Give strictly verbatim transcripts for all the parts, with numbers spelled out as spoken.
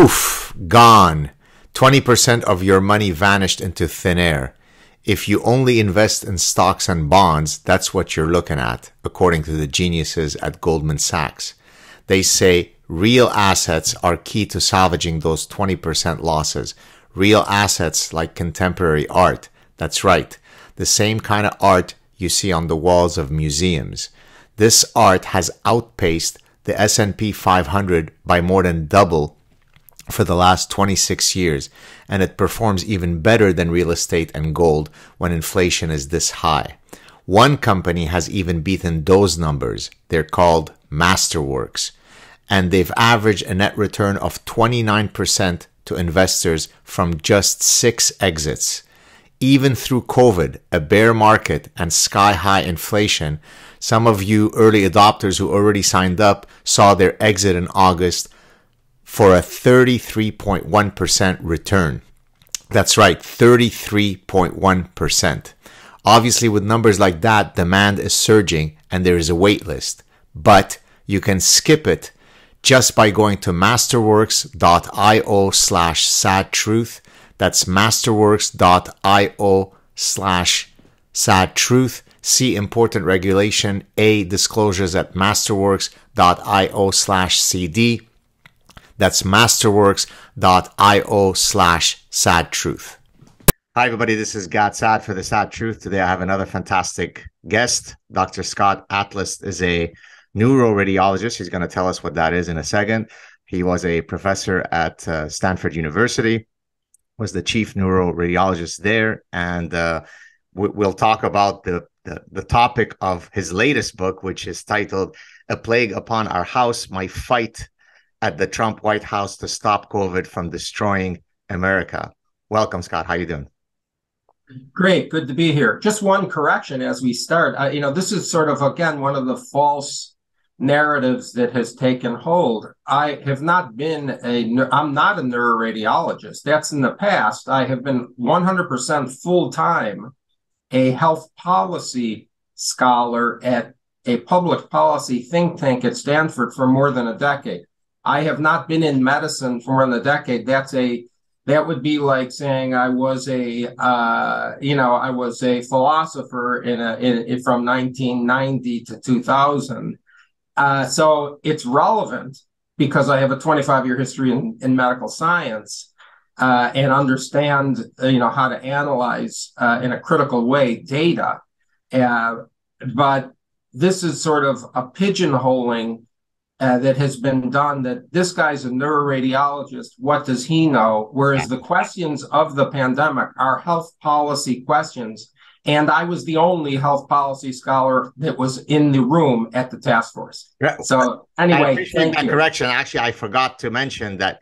poof, gone. twenty percent of your money vanished into thin air. If you only invest in stocks and bonds, that's what you're looking at, according to the geniuses at Goldman Sachs. They say real assets are key to salvaging those twenty percent losses. Real assets like contemporary art. That's right. The same kind of art you see on the walls of museums. This art has outpaced the S and P five hundred by more than double for the last twenty-six years, and it performs even better than real estate and gold when inflation is this high. One company has even beaten those numbers. They're called Masterworks, and they've averaged a net return of twenty-nine percent to investors from just six exits. Even through COVID, a bear market, and sky-high inflation, some of you early adopters who already signed up saw their exit in August for a thirty-three point one percent return. That's right, thirty-three point one percent. Obviously, with numbers like that, demand is surging and there is a wait list. But you can skip it just by going to masterworks.io slash sad truth. That's masterworks.io slash sad truth. See important regulation A disclosures at masterworks.io slash CD. That's masterworks.io slash sad truth. Hi, everybody. This is Gad Saad for The Sad Truth. Today, I have another fantastic guest. Doctor Scott Atlas is a neuroradiologist. He's going to tell us what that is in a second. He was a professor at uh, Stanford University, was the chief neuroradiologist there. And uh, we we'll talk about the, the, the topic of his latest book, which is titled A Plague Upon Our House, My Fight at the Trump White House to Stop COVID from Destroying America. Welcome, Scott. How are you doing? Great. Good to be here. Just one correction as we start. Uh, you know, this is sort of, again, one of the false narratives that has taken hold. I have not been a, I'm not a neuroradiologist. That's in the past. I have been one hundred percent full-time a health policy scholar at a public policy think tank at Stanford for more than a decade. I have not been in medicine for more than a decade. That's a that would be like saying I was a uh, you know I was a philosopher in a in, in from nineteen ninety to two thousand. Uh, so it's relevant because I have a twenty-five year history in, in medical science uh, and understand you know how to analyze uh, in a critical way data. Uh, but this is sort of a pigeonholing Uh, that has been done, that this guy's a neuroradiologist, what does he know? Whereas the questions of the pandemic are health policy questions. And I was the only health policy scholar that was in the room at the task force. So anyway, I appreciate thank that you. Correction. Actually, I forgot to mention that, uh,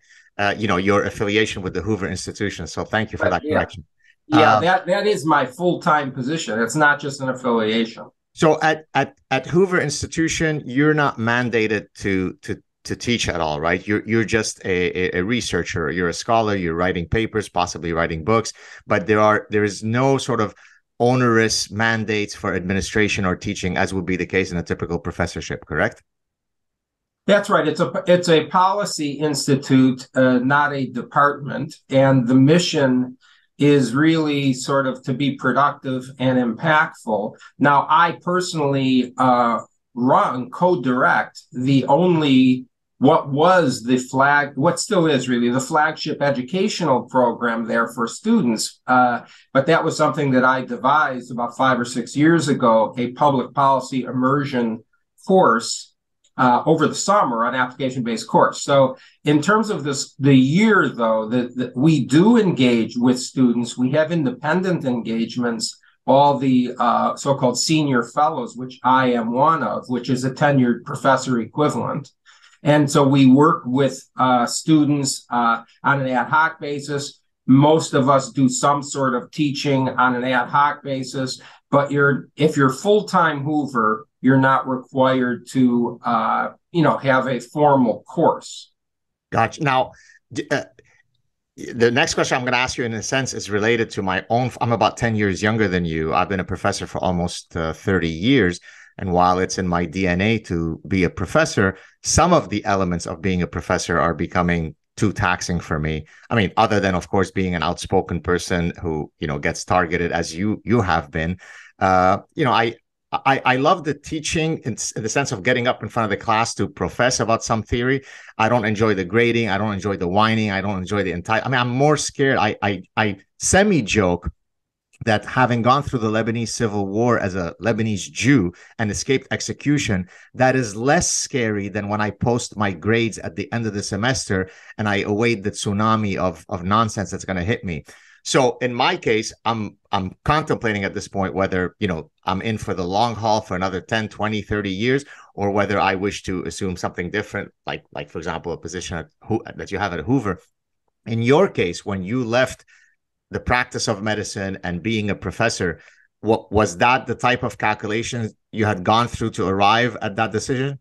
you know, your affiliation with the Hoover Institution. So thank you for that yeah. correction. Yeah, uh, that, that is my full-time position. It's not just an affiliation. So at, at at Hoover Institution, you're not mandated to to to teach at all, right? You're you're just a, a researcher. You're a scholar. You're writing papers, possibly writing books. But there are there is no sort of onerous mandates for administration or teaching, as would be the case in a typical professorship, correct? That's right. It's a it's a policy institute, uh, not a department, and the mission is really sort of to be productive and impactful. Now, I personally uh, run, co-direct the only, what was the flag, what still is really the flagship educational program there for students. Uh, but that was something that I devised about five or six years ago, a public policy immersion course Uh, over the summer, an application-based course. So in terms of this, the year, though, that, that we do engage with students, we have independent engagements, all the uh, so-called senior fellows, which I am one of, which is a tenured professor equivalent. And so we work with uh, students uh, on an ad hoc basis. Most of us do some sort of teaching on an ad hoc basis, but you're if you're full-time Hoover, you're not required to, uh, you know, have a formal course. Gotcha. Now, uh, the next question I'm going to ask you, in a sense, is related to my own. I'm about ten years younger than you. I've been a professor for almost uh, thirty years. And while it's in my D N A to be a professor, some of the elements of being a professor are becoming too taxing for me. I mean, other than, of course, being an outspoken person who, you know, gets targeted as you you have been. Uh, you know, I, I I love the teaching in the sense of getting up in front of the class to profess about some theory. I don't enjoy the grading. I don't enjoy the whining. I don't enjoy the entire. I mean, I'm more scared. I I I semi joke that having gone through the Lebanese civil war as a Lebanese Jew and escaped execution, that is less scary than when I post my grades at the end of the semester and I await the tsunami of, of nonsense that's going to hit me. So in my case, I'm I'm contemplating at this point whether, you know, I'm in for the long haul for another ten, twenty, thirty years, or whether I wish to assume something different, like, like for example, a position at Ho- that you have at Hoover. In your case, when you left the practice of medicine and being a professor, what was that the type of calculations you had gone through to arrive at that decision?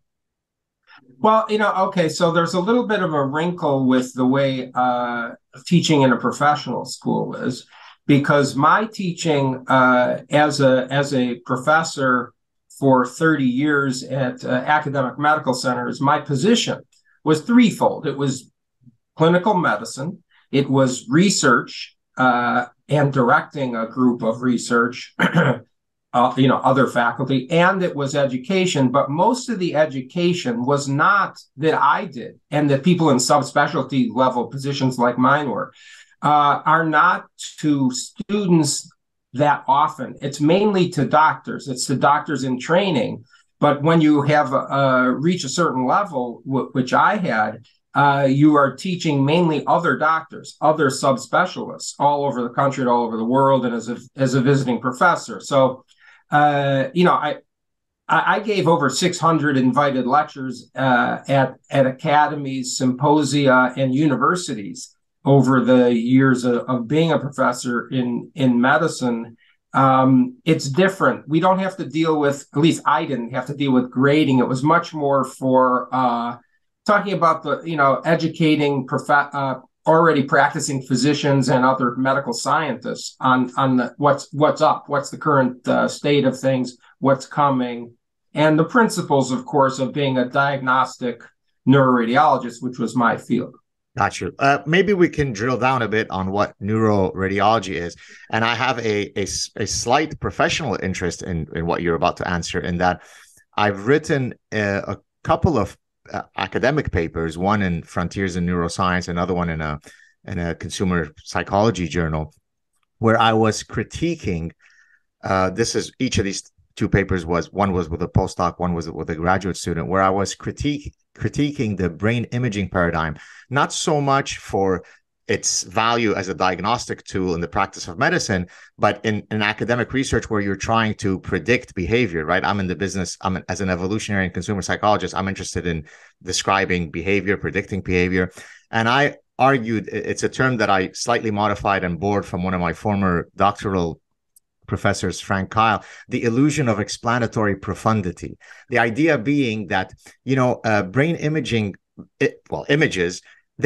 Well, you know, okay, so there's a little bit of a wrinkle with the way uh, teaching in a professional school is, because my teaching uh, as a as a professor for thirty years at uh, academic medical centers, my position was threefold. It was clinical medicine, it was research, Uh, and directing a group of research, uh, you know, other faculty, and it was education. But most of the education was not that I did, and that people in subspecialty level positions like mine were, uh, are not to students that often. It's mainly to doctors. It's to doctors in training. But when you have uh, reach a certain level, w- which I had, Uh, you are teaching mainly other doctors, other subspecialists all over the country and all over the world, and as a as a visiting professor. So, uh, you know, I I gave over six hundred invited lectures uh, at at academies, symposia, and universities over the years of, of being a professor in in medicine. Um, it's different. We don't have to deal with, at least I didn't have to deal with grading. It was much more for Uh, talking about the, you know, educating prof- uh, already practicing physicians and other medical scientists on on the, what's what's up, what's the current uh, state of things, what's coming, and the principles, of course, of being a diagnostic neuroradiologist, which was my field. Got you. Uh, maybe we can drill down a bit on what neuroradiology is, and I have a a, a slight professional interest in in what you're about to answer. In that, I've written a, a couple of Uh, academic papers, one in Frontiers in Neuroscience, another one in a in a consumer psychology journal, where I was critiquing. Uh, this is each of these two papers was one was with a postdoc, one was with a graduate student, where I was critique critiquing the brain imaging paradigm, not so much for its value as a diagnostic tool in the practice of medicine, but in, in academic research where you're trying to predict behavior, right? I'm in the business, I'm an, as an evolutionary and consumer psychologist, I'm interested in describing behavior, predicting behavior. And I argued, it's a term that I slightly modified and borrowed from one of my former doctoral professors, Frank Kyle, the illusion of explanatory profundity. The idea being that, you know, uh, brain imaging, it, well, images,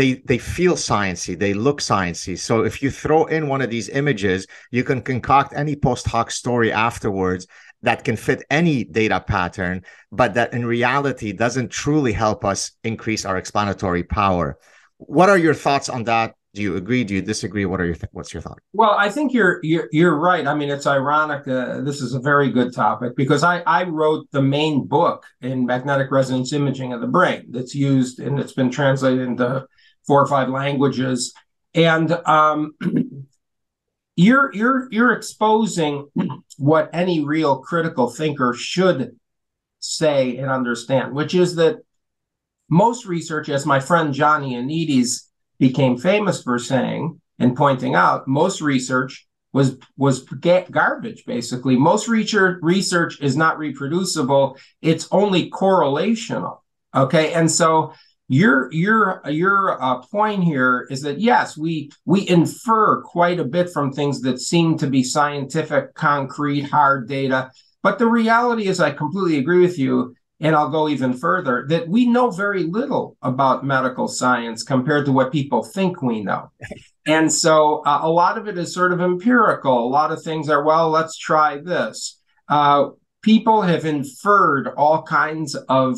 They they feel sciencey, they look sciencey. So if you throw in one of these images, you can concoct any post hoc story afterwards that can fit any data pattern, but that in reality doesn't truly help us increase our explanatory power. What are your thoughts on that? Do you agree? Do you disagree? What are your th- what's your thought? Well, I think you're you're, you're right. I mean, it's ironic. Uh, this is a very good topic because I I wrote the main book in magnetic resonance imaging of the brain that's used and it's been translated into four or five languages, and um, you're you're you're exposing what any real critical thinker should say and understand, which is that most research, as my friend John Ioannidis became famous for saying and pointing out, most research was was ga- garbage. Basically, most research research is not reproducible; it's only correlational. Okay, and so Your your your uh, point here is that yes, we we infer quite a bit from things that seem to be scientific, concrete, hard data. But the reality is, I completely agree with you, and I'll go even further that we know very little about medical science compared to what people think we know. And so uh, a lot of it is sort of empirical. A lot of things are, well, let's try this. Uh, people have inferred all kinds of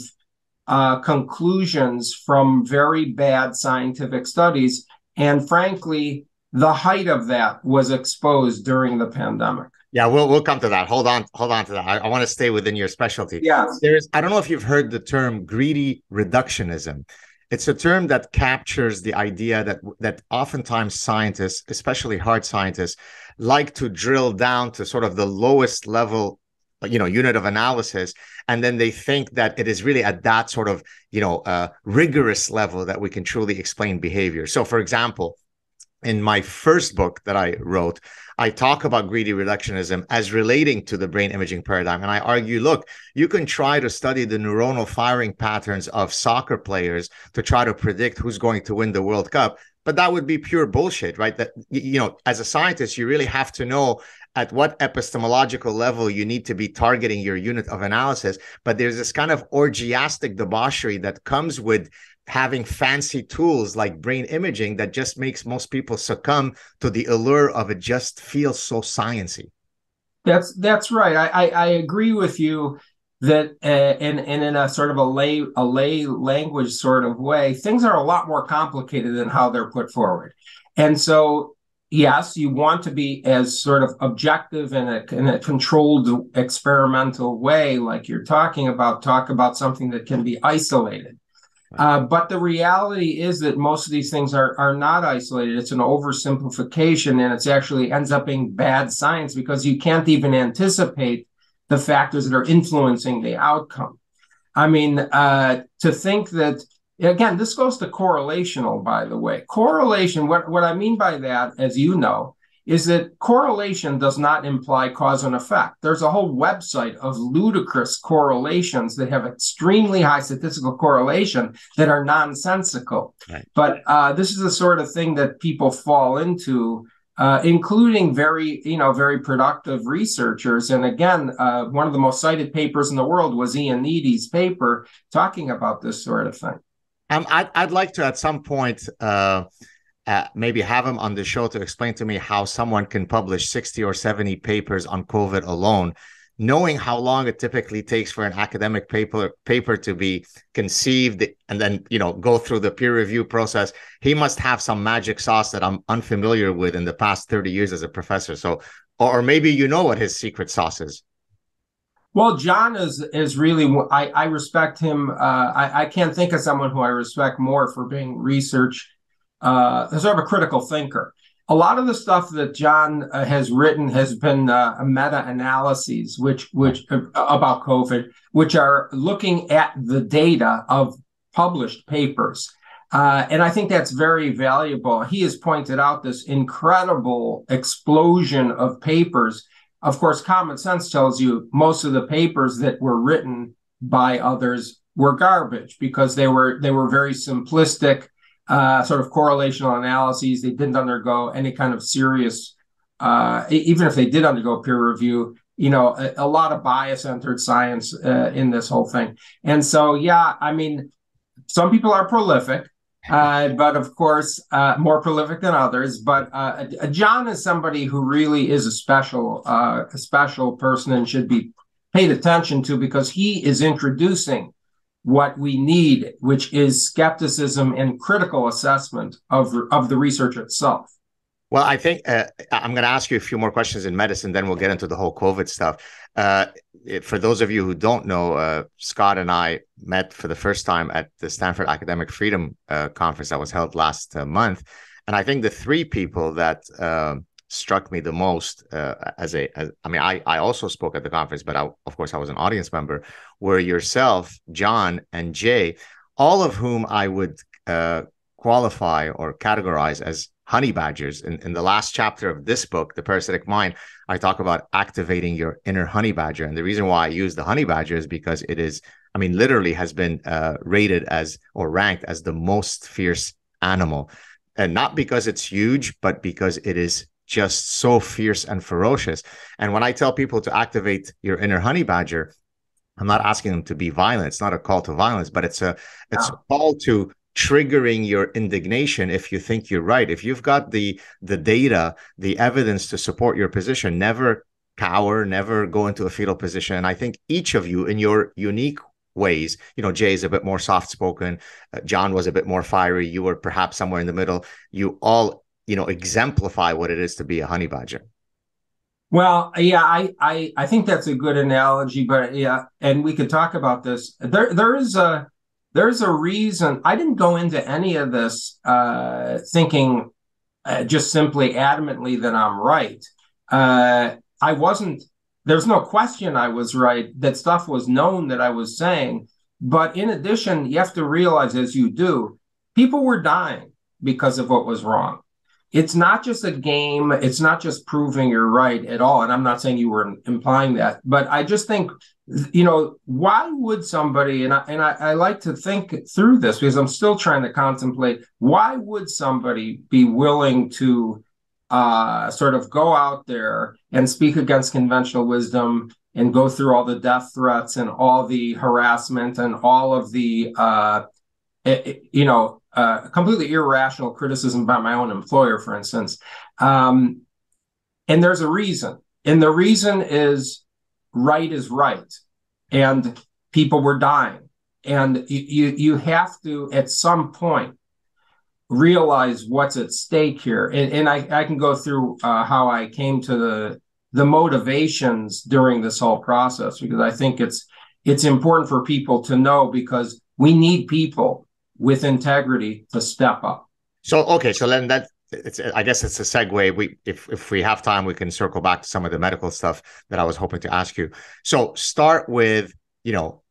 uh, conclusions from very bad scientific studies. And frankly, the height of that was exposed during the pandemic. Yeah, we'll we'll come to that. Hold on, hold on to that. I, I want to stay within your specialty. Yeah. There is, I don't know if you've heard the term greedy reductionism. It's a term that captures the idea that that oftentimes scientists, especially hard scientists, like to drill down to sort of the lowest level, you know, unit of analysis, and then they think that it is really at that sort of, you know, uh, rigorous level that we can truly explain behavior. So, for example, in my first book that I wrote, I talk about greedy reductionism as relating to the brain imaging paradigm. And I argue, look, you can try to study the neuronal firing patterns of soccer players to try to predict who's going to win the World Cup, but that would be pure bullshit, right? That, you know, as a scientist, you really have to know at what epistemological level you need to be targeting your unit of analysis. But there's this kind of orgiastic debauchery that comes with having fancy tools like brain imaging that just makes most people succumb to the allure of it. Just feels so science-y. That's that's right. I, I I agree with you that uh, in and in a sort of a lay a lay language sort of way, things are a lot more complicated than how they're put forward. And so yes, you want to be as sort of objective in a in a controlled experimental way, like you're talking about. Talk about something that can be isolated. Uh, but the reality is that most of these things are are not isolated. It's an oversimplification, and it's actually ends up being bad science because you can't even anticipate the factors that are influencing the outcome. I mean, uh, to think that, again, this goes to correlational, by the way. Correlation, what, what I mean by that, as you know, is that correlation does not imply cause and effect. There's a whole website of ludicrous correlations that have extremely high statistical correlation that are nonsensical. Right. But uh, this is the sort of thing that people fall into, uh, including very, you know, very productive researchers. And again, uh, one of the most cited papers in the world was Ioannidis' paper talking about this sort of thing. Um, I'd, I'd like to, at some point, uh... Uh, maybe have him on the show to explain to me how someone can publish sixty or seventy papers on COVID alone, knowing how long it typically takes for an academic paper paper to be conceived and then, you know, go through the peer review process. He must have some magic sauce that I'm unfamiliar with in the past thirty years as a professor. So, or maybe you know what his secret sauce is. Well, John is is really, I, I respect him. Uh, I, I can't think of someone who I respect more for being research Uh, sort of a critical thinker. A lot of the stuff that John uh, has written has been uh, meta-analyses, which which uh, about COVID, which are looking at the data of published papers, uh, and I think that's very valuable. He has pointed out this incredible explosion of papers. Of course, common sense tells you most of the papers that were written by others were garbage because they were they were very simplistic. Uh, sort of correlational analyses. They didn't undergo any kind of serious, uh, even if they did undergo peer review, you know, a, a lot of bias entered science uh, in this whole thing. And so, yeah, I mean, some people are prolific, uh, but of course, uh, more prolific than others. But uh, John is somebody who really is a special, uh, a special person and should be paid attention to because he is introducing what we need, which is skepticism and critical assessment of, of the research itself. Well, I think uh, I'm going to ask you a few more questions in medicine, then we'll get into the whole COVID stuff. Uh, for those of you who don't know, uh, Scott and I met for the first time at the Stanford Academic Freedom uh, Conference that was held last uh, month. And I think the three people that uh, struck me the most uh, as a, as, I mean, I, I also spoke at the conference, but I, of course I was an audience member, were yourself, John, and Jay, all of whom I would uh, qualify or categorize as honey badgers. In, in the last chapter of this book, The Parasitic Mind, I talk about activating your inner honey badger. And the reason why I use the honey badger is because it is, I mean, literally has been uh, rated as, or ranked as the most fierce animal. And not because it's huge, but because it is just so fierce and ferocious. And when I tell people to activate your inner honey badger, I'm not asking them to be violent. It's not a call to violence, but it's a it's no. a call to triggering your indignation if you think you're right. If you've got the the data, the evidence to support your position, never cower, never go into a fetal position. And I think each of you in your unique ways. You know, Jay's a bit more soft-spoken. Uh, John was a bit more fiery. You were perhaps somewhere in the middle. You all, you know, exemplify what it is to be a honey badger. Well, yeah, I, I, I think that's a good analogy, but yeah, and we could talk about this. There, there is a, there's a reason I didn't go into any of this uh, thinking uh, just simply adamantly that I'm right. Uh, I wasn't, there's no question I was right, that stuff was known that I was saying. But in addition, you have to realize, as you do, people were dying because of what was wrong. It's not just a game. It's not just proving you're right at all. And I'm not saying you were implying that, but I just think, you know, why would somebody, and I, and I, I like to think through this because I'm still trying to contemplate, why would somebody be willing to uh, sort of go out there and speak against conventional wisdom and go through all the death threats and all the harassment and all of the, uh, you know, Uh, completely irrational criticism by my own employer, for instance. Um, and there's a reason. And the reason is right is right. And people were dying. And you, you, you have to, at some point, realize what's at stake here. And, and I, I can go through uh, how I came to the, the motivations during this whole process, because I think it's it's important for people to know, because we need people with integrity to step up. So, okay, so then that, it's, I guess it's a segue. We, if if we have time, we can circle back to some of the medical stuff that I was hoping to ask you. So start with, you know,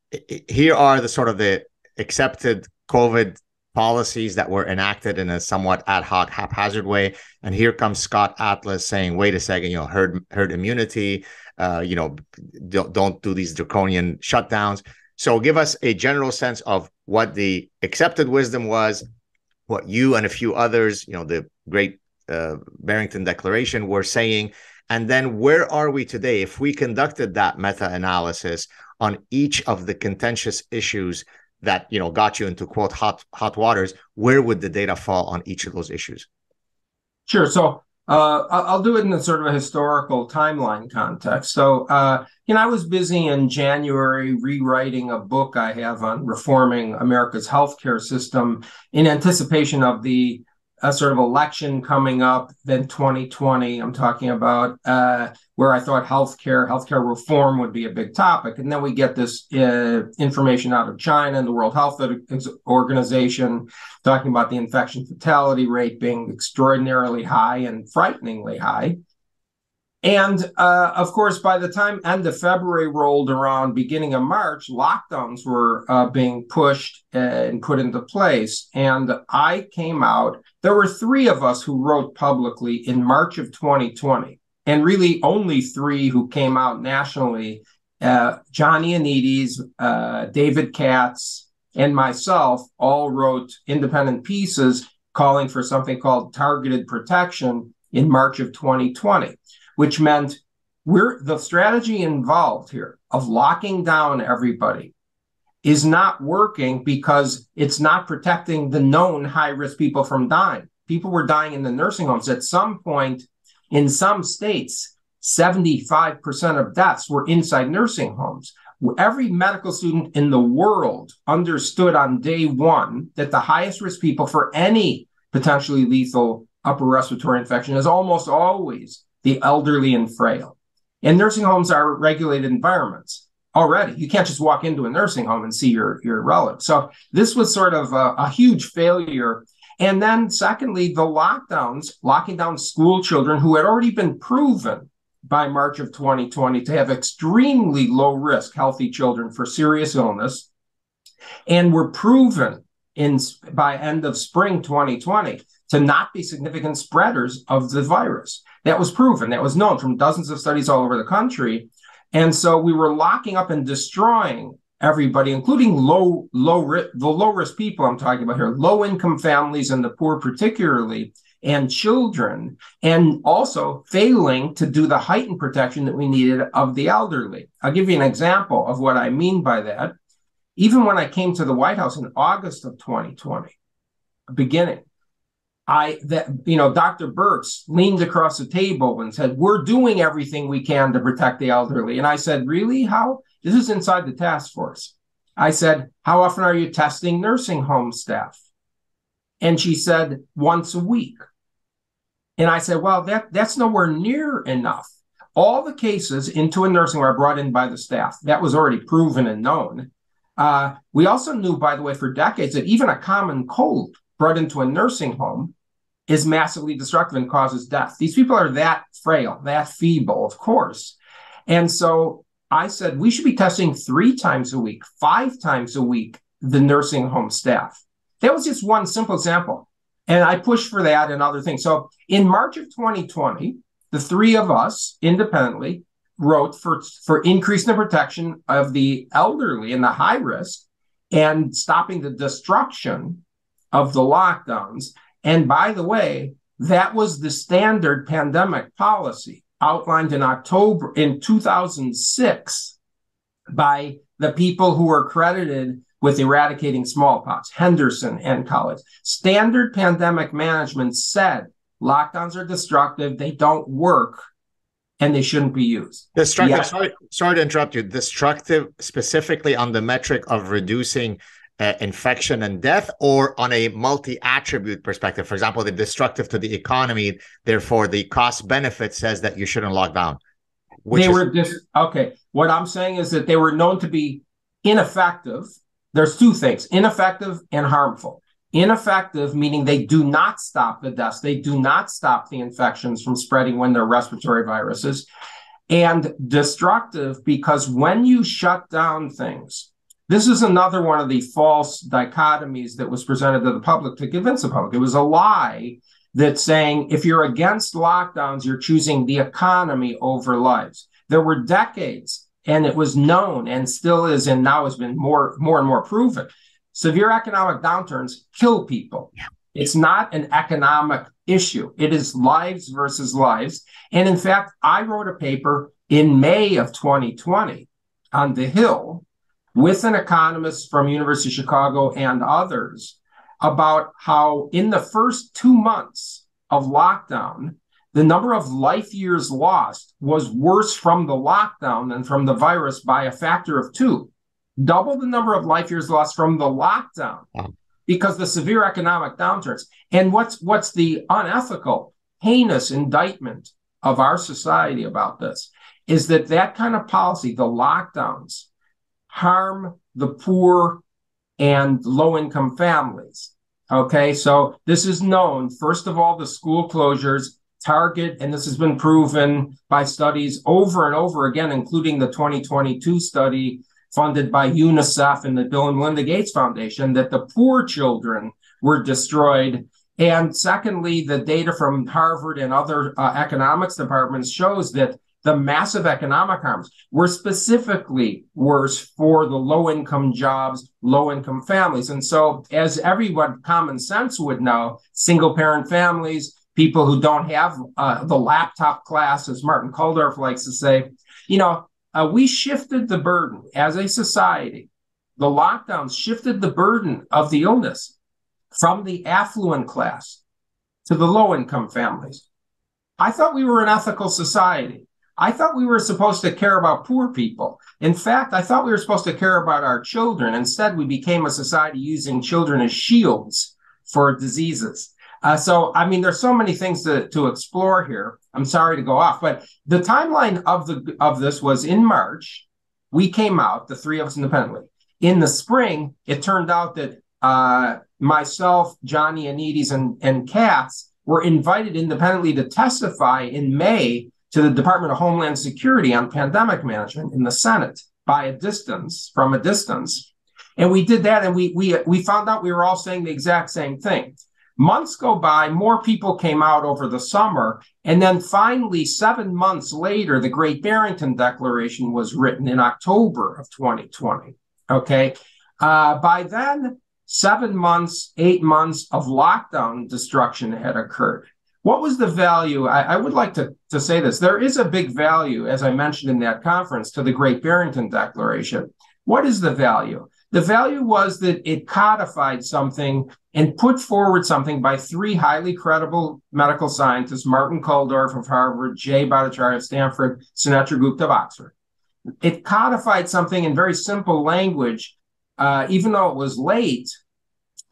here are the sort of the accepted COVID policies that were enacted in a somewhat ad hoc, haphazard way. And here comes Scott Atlas saying, wait a second, you know, herd, herd immunity, uh, you know, don't, don't do these draconian shutdowns. So give us a general sense of what the accepted wisdom was, what you and a few others, you know, the Great uh, Barrington Declaration were saying, and then where are we today? If we conducted that meta-analysis on each of the contentious issues that, you know, got you into, quote, hot hot waters, where would the data fall on each of those issues? Sure. So Uh, I'll do it in a sort of a historical timeline context. So, uh, you know, I was busy in January rewriting a book I have on reforming America's healthcare system in anticipation of the uh, sort of election coming up, then twenty twenty, I'm talking about, uh, where I thought healthcare, healthcare reform would be a big topic. And then we get this uh, information out of China and the World Health Organization talking about the infection fatality rate being extraordinarily high and frighteningly high. And uh, of course, by the time end of February rolled around, beginning of March, lockdowns were uh, being pushed and put into place. And I came out, there were three of us who wrote publicly in March of twenty twenty, and really only three who came out nationally, uh, John Ioannidis, uh, David Katz, and myself, all wrote independent pieces calling for something called targeted protection in March of twenty twenty. Which meant we're the strategy involved here of locking down everybody is not working because it's not protecting the known high-risk people from dying. People were dying in the nursing homes. At some point, in some states, seventy-five percent of deaths were inside nursing homes. Every medical student in the world understood on day one that the highest-risk people for any potentially lethal upper respiratory infection is almost always the elderly and frail. And nursing homes are regulated environments already. You can't just walk into a nursing home and see your, your relatives. So this was sort of a, a huge failure. And then secondly, the lockdowns, locking down school children who had already been proven by March of twenty twenty to have extremely low risk, healthy children for serious illness, and were proven in by end of spring twenty twenty to not be significant spreaders of the virus. That was proven, that was known from dozens of studies all over the country. And so we were locking up and destroying everybody, including low, low risk, the low-risk people I'm talking about here, low-income families and the poor particularly, and children, and also failing to do the heightened protection that we needed of the elderly. I'll give you an example of what I mean by that. Even when I came to the White House in August of twenty twenty, beginning, I, that, you know, Doctor Birx leaned across the table and said, we're doing everything we can to protect the elderly. And I said, really? How? This is inside the task force. I said, how often are you testing nursing home staff? And she said, once a week. And I said, well, that, that's nowhere near enough. All the cases into a nursing home are brought in by the staff. That was already proven and known. Uh, we also knew, by the way, for decades that even a common cold brought into a nursing home is massively destructive and causes death. These people are that frail, that feeble, of course. And so I said, we should be testing three times a week, five times a week, the nursing home staff. That was just one simple example. And I pushed for that and other things. So in March of twenty twenty, the three of us independently wrote for, for increasing the protection of the elderly and the high risk and stopping the destruction of the lockdowns. And by the way, that was the standard pandemic policy outlined in October in two thousand six by the people who were credited with eradicating smallpox, Henderson and colleagues. Standard pandemic management said lockdowns are destructive, they don't work, and they shouldn't be used. Destructive, yeah. sorry, sorry to interrupt you. Destructive specifically on the metric of reducing Uh, infection and death, or on a multi-attribute perspective? For example, they're destructive to the economy, therefore the cost benefit says that you shouldn't lock down. Which they is- were dis- okay. What I'm saying is that they were known to be ineffective. There's two things, ineffective and harmful. Ineffective, meaning they do not stop the deaths. They do not stop the infections from spreading when they're respiratory viruses. And destructive, because when you shut down things, this is another one of the false dichotomies that was presented to the public to convince the public. It was a lie that saying if you're against lockdowns, you're choosing the economy over lives. There were decades, and it was known and still is, and now has been more, more and more proven. Severe economic downturns kill people. Yeah. It's not an economic issue. It is lives versus lives. And in fact, I wrote a paper in May of twenty twenty on the Hill with an economist from University of Chicago and others about how in the first two months of lockdown, the number of life years lost was worse from the lockdown than from the virus by a factor of two. Double the number of life years lost from the lockdown because the severe economic downturns. And what's what's the unethical, heinous indictment of our society about this is that that kind of policy, the lockdowns, harm the poor and low-income families. Okay, so this is known. First of all, the school closures target, and this has been proven by studies over and over again, including the twenty twenty-two study funded by UNICEF and the Bill and Melinda Gates Foundation, that the poor children were destroyed. And secondly, the data from Harvard and other uh, economics departments shows that the massive economic harms were specifically worse for the low-income jobs, low-income families. And so, as everyone common sense would know, single-parent families, people who don't have uh, the laptop class, as Martin Kulldorff likes to say, you know, uh, we shifted the burden as a society. The lockdowns shifted the burden of the illness from the affluent class to the low-income families. I thought we were an ethical society. I thought we were supposed to care about poor people. In fact, I thought we were supposed to care about our children. Instead, we became a society using children as shields for diseases. Uh, so, I mean, there's so many things to, to explore here. I'm sorry to go off, but the timeline of the of this was in March. We came out, the three of us independently. In the spring, it turned out that uh, myself, John Ioannidis, and, and Katz were invited independently to testify in May to the Department of Homeland Security on pandemic management in the Senate by a distance, from a distance. And we did that, and we we we found out we were all saying the exact same thing. Months go by, more people came out over the summer, and then finally, seven months later, the Great Barrington Declaration was written in October of twenty twenty, okay? Uh, by then, seven months, eight months of lockdown destruction had occurred. What was the value? I, I would like to, to say this. There is a big value, as I mentioned in that conference, to the Great Barrington Declaration. What is the value? The value was that it codified something and put forward something by three highly credible medical scientists, Martin Kulldorff of Harvard, Jay Bhattacharya of Stanford, Sunetra Gupta of Oxford. It codified something in very simple language uh, even though it was late,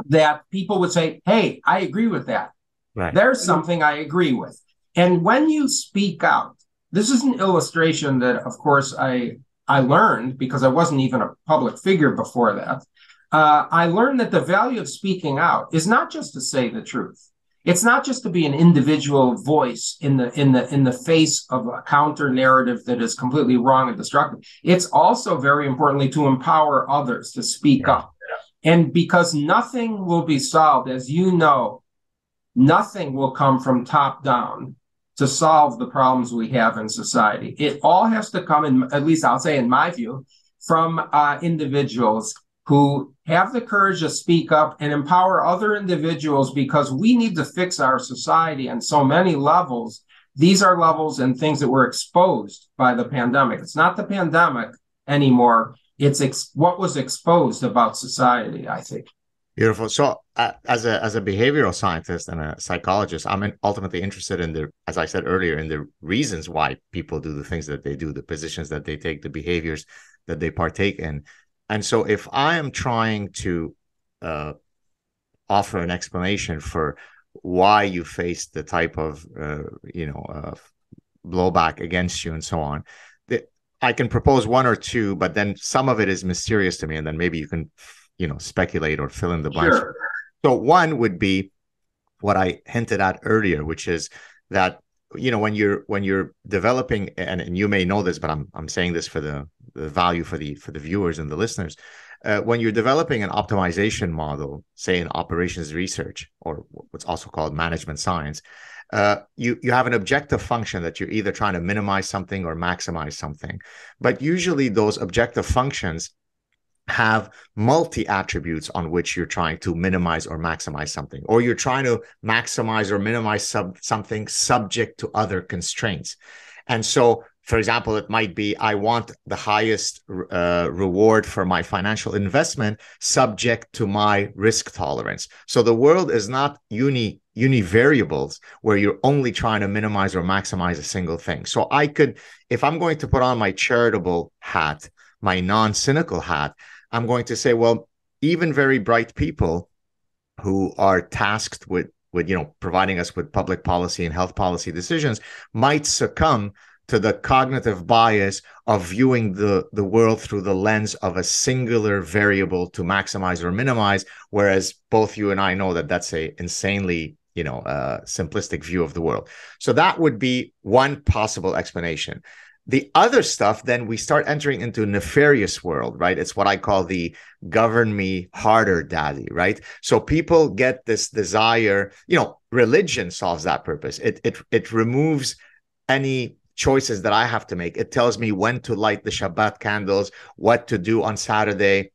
that people would say, hey, I agree with that. Right. There's something I agree with. And when you speak out, this is an illustration that, of course, I I learned because I wasn't even a public figure before that. Uh, I learned that the value of speaking out is not just to say the truth. It's not just to be an individual voice in the in the in the face of a counter narrative that is completely wrong and destructive. It's also very importantly to empower others to speak yeah. up. And because nothing will be solved, as you know, nothing will come from top down to solve the problems we have in society. It all has to come, in, at least I'll say in my view, from uh, individuals who have the courage to speak up and empower other individuals, because we need to fix our society on so many levels. These are levels and things that were exposed by the pandemic. It's not the pandemic anymore. It's ex- what was exposed about society, I think. Beautiful. So uh, as a as a behavioral scientist and a psychologist, I'm ultimately interested in the, as I said earlier, in the reasons why people do the things that they do, the positions that they take, the behaviors that they partake in. And so if I am trying to uh, offer an explanation for why you face the type of, uh, you know, uh, blowback against you and so on, the, I can propose one or two, but then some of it is mysterious to me. And then maybe you can you know, speculate or fill in the blanks. Sure. So one would be what I hinted at earlier, which is that, you know, when you're, when you're developing, and, and you may know this, but I'm, I'm saying this for the, the value for the, for the viewers and the listeners, uh, when you're developing an optimization model, say in operations research, or what's also called management science, uh, you, you have an objective function that you're either trying to minimize something or maximize something, but usually those objective functions have multi-attributes on which you're trying to minimize or maximize something, or you're trying to maximize or minimize sub- something subject to other constraints. And so, for example, it might be, I want the highest uh, reward for my financial investment subject to my risk tolerance. So the world is not uni univariables where you're only trying to minimize or maximize a single thing. So I could, if I'm going to put on my charitable hat, my non-cynical hat, I'm going to say, well, even very bright people who are tasked with, with, you know, providing us with public policy and health policy decisions might succumb to the cognitive bias of viewing the, the world through the lens of a singular variable to maximize or minimize, whereas both you and I know that that's a insanely, you know, uh, simplistic view of the world. So that would be one possible explanation. The other stuff, then we start entering into a nefarious world, right? It's what I call the govern me harder, daddy, right? So people get this desire, you know, religion solves that purpose. It it it removes any choices that I have to make. It tells me when to light the Shabbat candles, what to do on Saturday,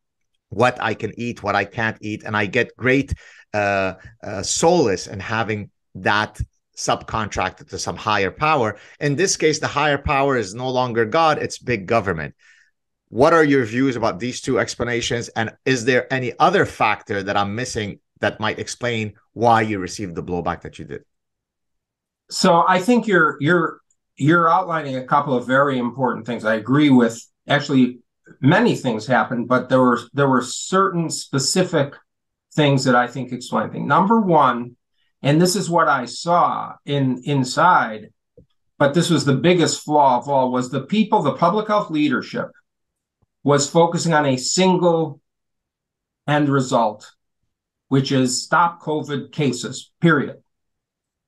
what I can eat, what I can't eat. And I get great uh, uh, solace in having that subcontracted to some higher power. In this case, the higher power is no longer God, it's big government. What are your views about these two explanations? And is there any other factor that I'm missing that might explain why you received the blowback that you did? So I think you're you're you're outlining a couple of very important things. I agree with actually many things happened, but there were there were certain specific things that I think explain things. Number one, and this is what I saw in inside, but this was the biggest flaw of all, was the people, the public health leadership was focusing on a single end result, which is stop COVID cases, period.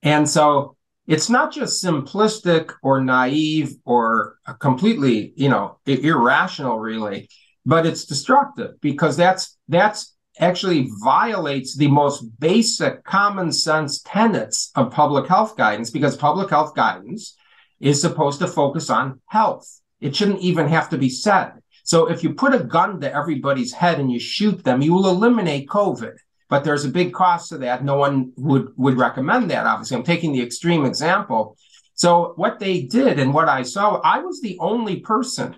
And so it's not just simplistic or naive or completely, you know, irrational really, but it's destructive, because that's that's actually violates the most basic common sense tenets of public health guidance, because public health guidance is supposed to focus on health. It shouldn't even have to be said. So if you put a gun to everybody's head and you shoot them, you will eliminate COVID. But there's a big cost to that. No one would, would recommend that, obviously. I'm taking the extreme example. So what they did and what I saw, I was the only person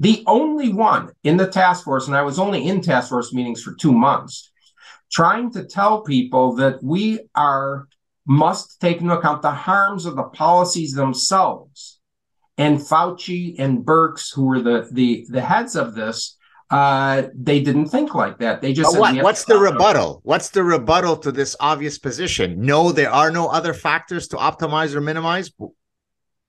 The only one in the task force, and I was only in task force meetings for two months, trying to tell people that we are must take into account the harms of the policies themselves. And Fauci and Birx, who were the, the, the heads of this, Uh, they didn't think like that. They just. Said what, what's the rebuttal? What's the rebuttal to this obvious position? No, there are no other factors to optimize or minimize.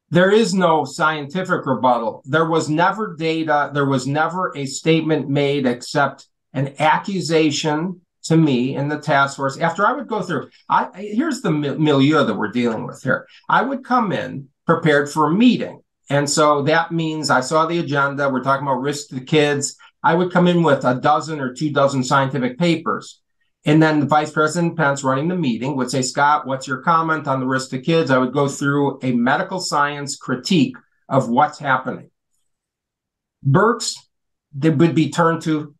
There is no scientific rebuttal. There was never data. There was never a statement made except an accusation to me in the task force. After I would go through, I, here's the milieu that we're dealing with here. I would come in prepared for a meeting. And so that means I saw the agenda. We're talking about risk to the kids. I would come in with a dozen or two dozen scientific papers. And then the Vice President Pence running the meeting would say, Scott, what's your comment on the risk to kids? I would go through a medical science critique of what's happening. Birx, they would be turned to,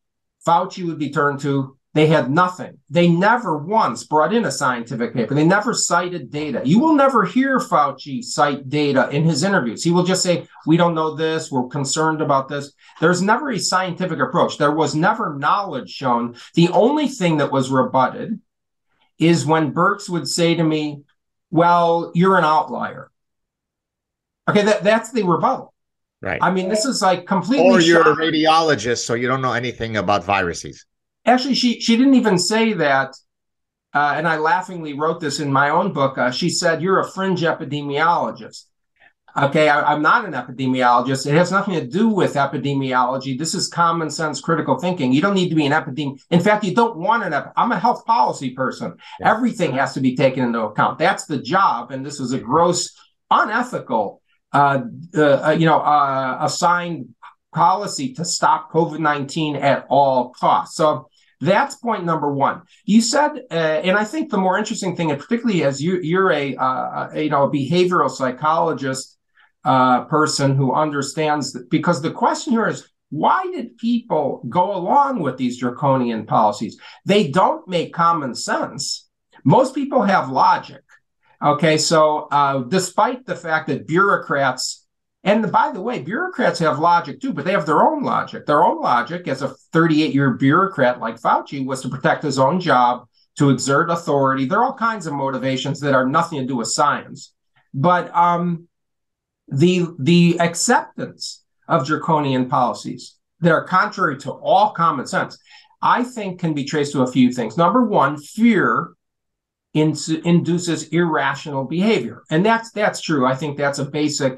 Fauci would be turned to. They had nothing. They never once brought in a scientific paper. They never cited data. You will never hear Fauci cite data in his interviews. He will just say, we don't know this. We're concerned about this. There's never a scientific approach. There was never knowledge shown. The only thing that was rebutted is when Birx would say to me, well, you're an outlier. Okay, that, that's the rebuttal. Right. I mean, this is like completely Or you're shocking. A radiologist, so you don't know anything about viruses. Actually, she she didn't even say that, uh, and I laughingly wrote this in my own book. Uh, she said, you're a fringe epidemiologist. Okay, I, I'm not an epidemiologist. It has nothing to do with epidemiology. This is common sense, critical thinking. You don't need to be an epidemiologist. In fact, you don't want an ep- I'm a health policy person. Yeah. Everything has to be taken into account. That's the job, and this was a gross, unethical, uh, uh, you know, uh, assigned policy to stop COVID nineteen at all costs. So that's point number one. You said, uh, and I think the more interesting thing, and particularly as you, you're a, uh, a you know a behavioral psychologist uh, person who understands, that, because the question here is, why did people go along with these draconian policies? They don't make common sense. Most people have logic. Okay, so uh, despite the fact that bureaucrats And by the way, bureaucrats have logic too, but they have their own logic. Their own logic as a thirty-eight-year bureaucrat like Fauci was to protect his own job, to exert authority. There are all kinds of motivations that are nothing to do with science. But um, the, the acceptance of draconian policies that are contrary to all common sense, I think can be traced to a few things. Number one, fear in, induces irrational behavior. And that's that's true. I think that's a basic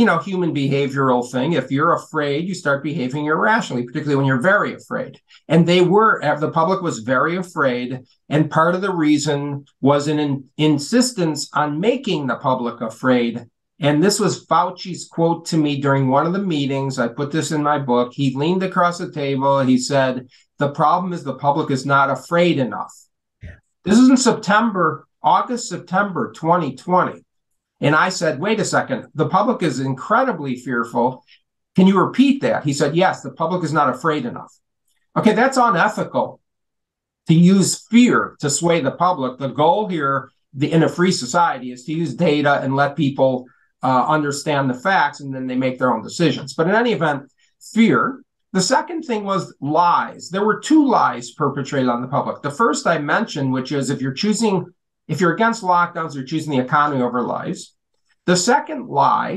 you know, human behavioral thing. If you're afraid, you start behaving irrationally, particularly when you're very afraid. And they were, the public was very afraid. And part of the reason was an in- insistence on making the public afraid. And this was Fauci's quote to me during one of the meetings. I put this in my book. He leaned across the table and he said, the problem is the public is not afraid enough. Yeah. This is in September, August, September, twenty twenty. And I said, wait a second, the public is incredibly fearful. Can you repeat that? He said, yes, the public is not afraid enough. Okay, that's unethical to use fear to sway the public. The goal here the, in a free society is to use data and let people uh, understand the facts, and then they make their own decisions. But in any event, fear. The second thing was lies. There were two lies perpetrated on the public. The first I mentioned, which is if you're choosing If you're against lockdowns, you're choosing the economy over lives. The second lie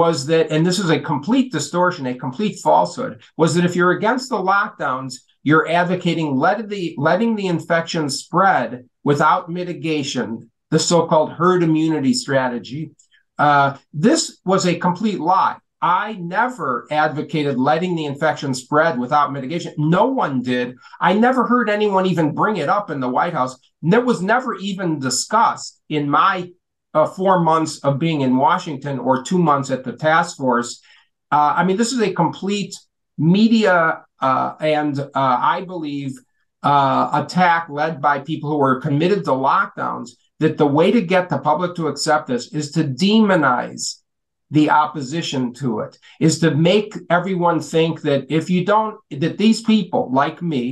was that, and this is a complete distortion, a complete falsehood, was that if you're against the lockdowns, you're advocating let the, letting the infection spread without mitigation, the so-called herd immunity strategy. Uh, this was a complete lie. I never advocated letting the infection spread without mitigation. No one did. I never heard anyone even bring it up in the White House. That was never even discussed in my uh, four months of being in Washington or two months at the task force. Uh, I mean, this is a complete media uh, and uh, I believe uh, attack led by people who are committed to lockdowns, that the way to get the public to accept this is to demonize the opposition to it, is to make everyone think that if you don't, that these people like me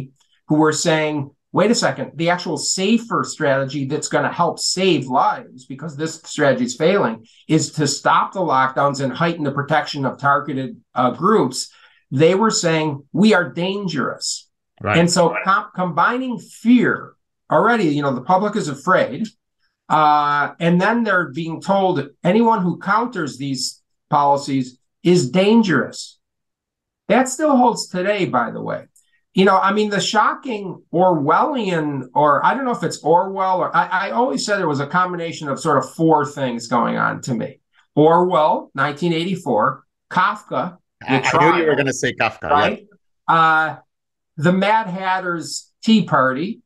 who were saying, wait a second, the actual safer strategy that's going to help save lives because this strategy is failing is to stop the lockdowns and heighten the protection of targeted uh, groups. They were saying we are dangerous. Right. And so right. com- combining fear already, you know, the public is afraid. Uh, and then they're being told anyone who counters these policies is dangerous. That still holds today, by the way. You know, I mean, the shocking Orwellian, or I don't know if it's Orwell, or I, I always said there was a combination of sort of four things going on to me. Orwell, nineteen eighty-four, Kafka. I, trial, I knew you were going to say Kafka, right? Yeah. Uh, the Mad Hatter's Tea Party,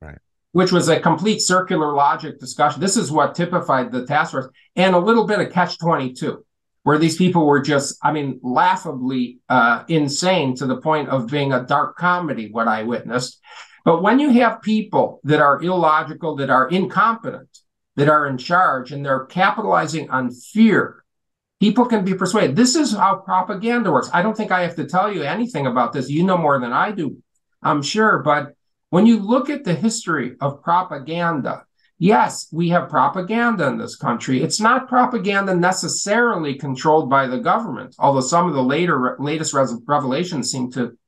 right, which was a complete circular logic discussion. This is what typified the task force, and a little bit of Catch twenty-two, where these people were just, I mean, laughably uh, insane to the point of being a dark comedy, what I witnessed. But when you have people that are illogical, that are incompetent, that are in charge, and they're capitalizing on fear, people can be persuaded. This is how propaganda works. I don't think I have to tell you anything about this. You know more than I do, I'm sure. But when you look at the history of propaganda, yes, we have propaganda in this country. It's not propaganda necessarily controlled by the government, although some of the later latest revelations seem to.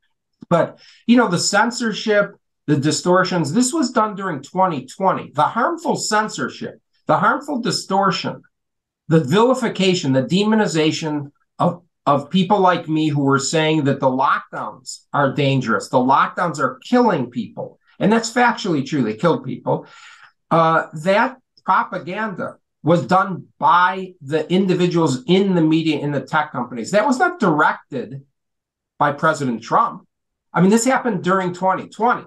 But, you know, the censorship, the distortions, this was done during twenty twenty. The harmful censorship, the harmful distortion, the vilification, the demonization of, of people like me who were saying that the lockdowns are dangerous. The lockdowns are killing people. And that's factually true. They killed people. Uh, that propaganda was done by the individuals in the media, in the tech companies. That was not directed by President Trump. I mean, this happened during twenty twenty.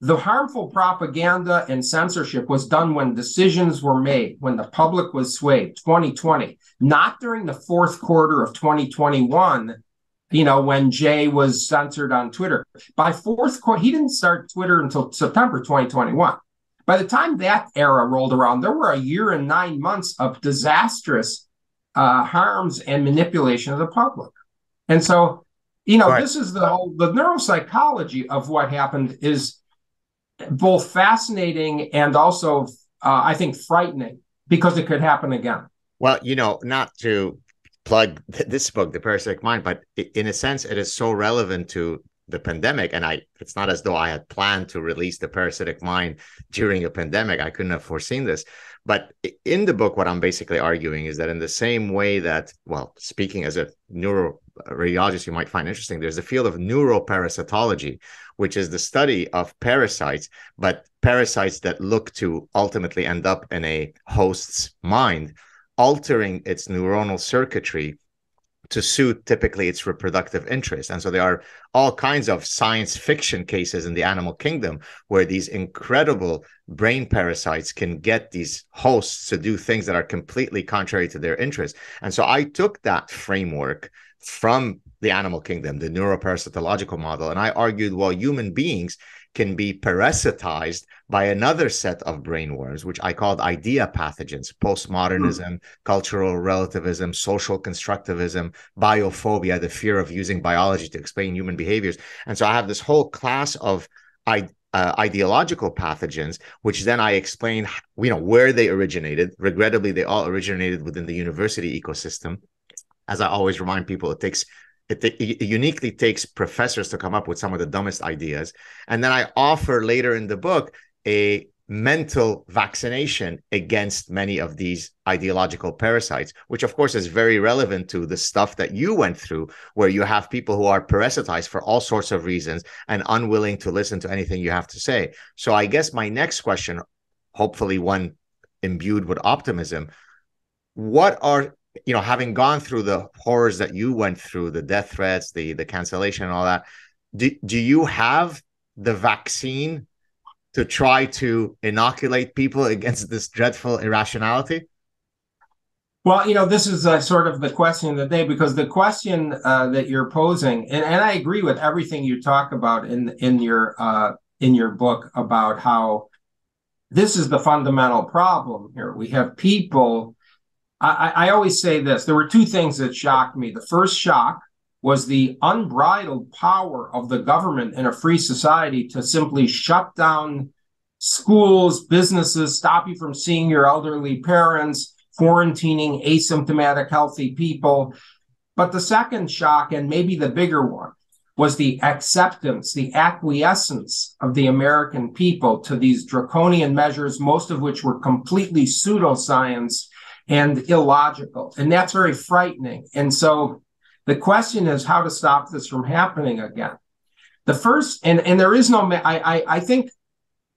The harmful propaganda and censorship was done when decisions were made, when the public was swayed, twenty twenty, not during the fourth quarter of twenty twenty-one, you know, when Jay was censored on Twitter. By fourth quarter, he didn't start Twitter until September twenty twenty-one. By the time that era rolled around, there were a year and nine months of disastrous uh, harms and manipulation of the public. And so, you know, right. This is the whole, the neuropsychology of what happened is both fascinating and also, uh, I think, frightening, because it could happen again. Well, you know, not to plug th- this book, The Parasitic Mind, but in a sense, it is so relevant to the pandemic. And I, it's not as though I had planned to release The Parasitic Mind during a pandemic. I couldn't have foreseen this. But in the book, what I'm basically arguing is that in the same way that, well, speaking as a neuroradiologist, you might find interesting, there's the field of neuroparasitology, which is the study of parasites, but parasites that look to ultimately end up in a host's mind, altering its neuronal circuitry to suit typically its reproductive interests. And so there are all kinds of science fiction cases in the animal kingdom where these incredible brain parasites can get these hosts to do things that are completely contrary to their interests. And so I took that framework from the animal kingdom, the neuroparasitological model, and I argued, well, human beings can be parasitized by another set of brainworms, which I called idea pathogens, postmodernism, mm-hmm. cultural relativism, social constructivism, biophobia, the fear of using biology to explain human behaviors. And so I have this whole class of I- uh, ideological pathogens, which then I explain, you know, where they originated. Regrettably, they all originated within the university ecosystem. As I always remind people, it takes It, it uniquely takes professors to come up with some of the dumbest ideas. And then I offer later in the book a mental vaccination against many of these ideological parasites, which of course is very relevant to the stuff that you went through, where you have people who are parasitized for all sorts of reasons and unwilling to listen to anything you have to say. So I guess my next question, hopefully one imbued with optimism, what are you know, having gone through the horrors that you went through, the death threats, the the cancellation and all that, do, do you have the vaccine to try to inoculate people against this dreadful irrationality? Well, you know, this is uh, sort of the question of the day, because the question uh, that you're posing, and, and I agree with everything you talk about in, in, your, uh, in your book about how this is the fundamental problem here. We have people... I, I always say this. There were two things that shocked me. The first shock was the unbridled power of the government in a free society to simply shut down schools, businesses, stop you from seeing your elderly parents, quarantining asymptomatic healthy people. But the second shock, and maybe the bigger one, was the acceptance, the acquiescence of the American people to these draconian measures, most of which were completely pseudoscience and illogical. And that's very frightening. And so The question is how to stop this from happening again. The first, and, and there is no, I, I, I think,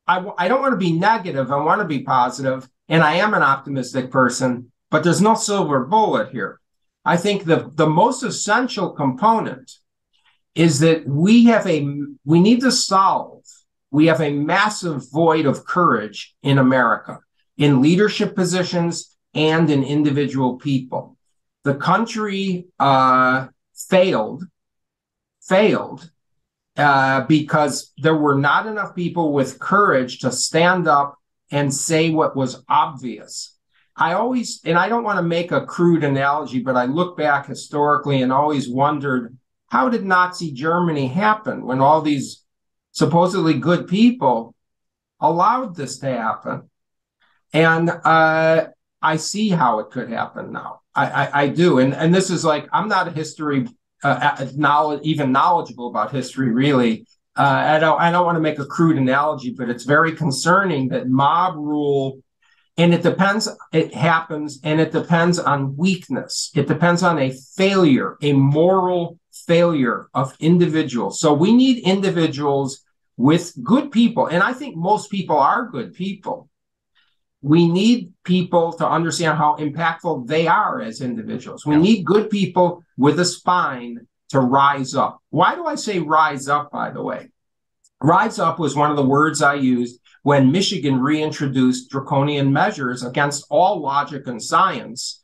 I, I don't want to be negative. I want to be positive, and I am an optimistic person, but there's no silver bullet here. I think the, the most essential component is that we have a, we need to solve, we have a massive void of courage in America, in leadership positions and in individual people. The country uh, failed, failed uh, because there were not enough people with courage to stand up and say what was obvious. I always, and I don't want to make a crude analogy, but I look back historically and always wondered, how did Nazi Germany happen when all these supposedly good people allowed this to happen? And uh, I see how it could happen now. I, I, I do. And, and this is like, I'm not a history, uh, knowledge, even knowledgeable about history, really. Uh, I don't, I don't want to make a crude analogy, but it's very concerning that mob rule. And it depends, it happens, and it depends on weakness. It depends on a failure, a moral failure of individuals. So we need individuals with good people. And I think most people are good people. We need people to understand how impactful they are as individuals. We need good people with a spine to rise up. Why do I say rise up, by the way? Rise up was one of the words I used when Michigan reintroduced draconian measures against all logic and science.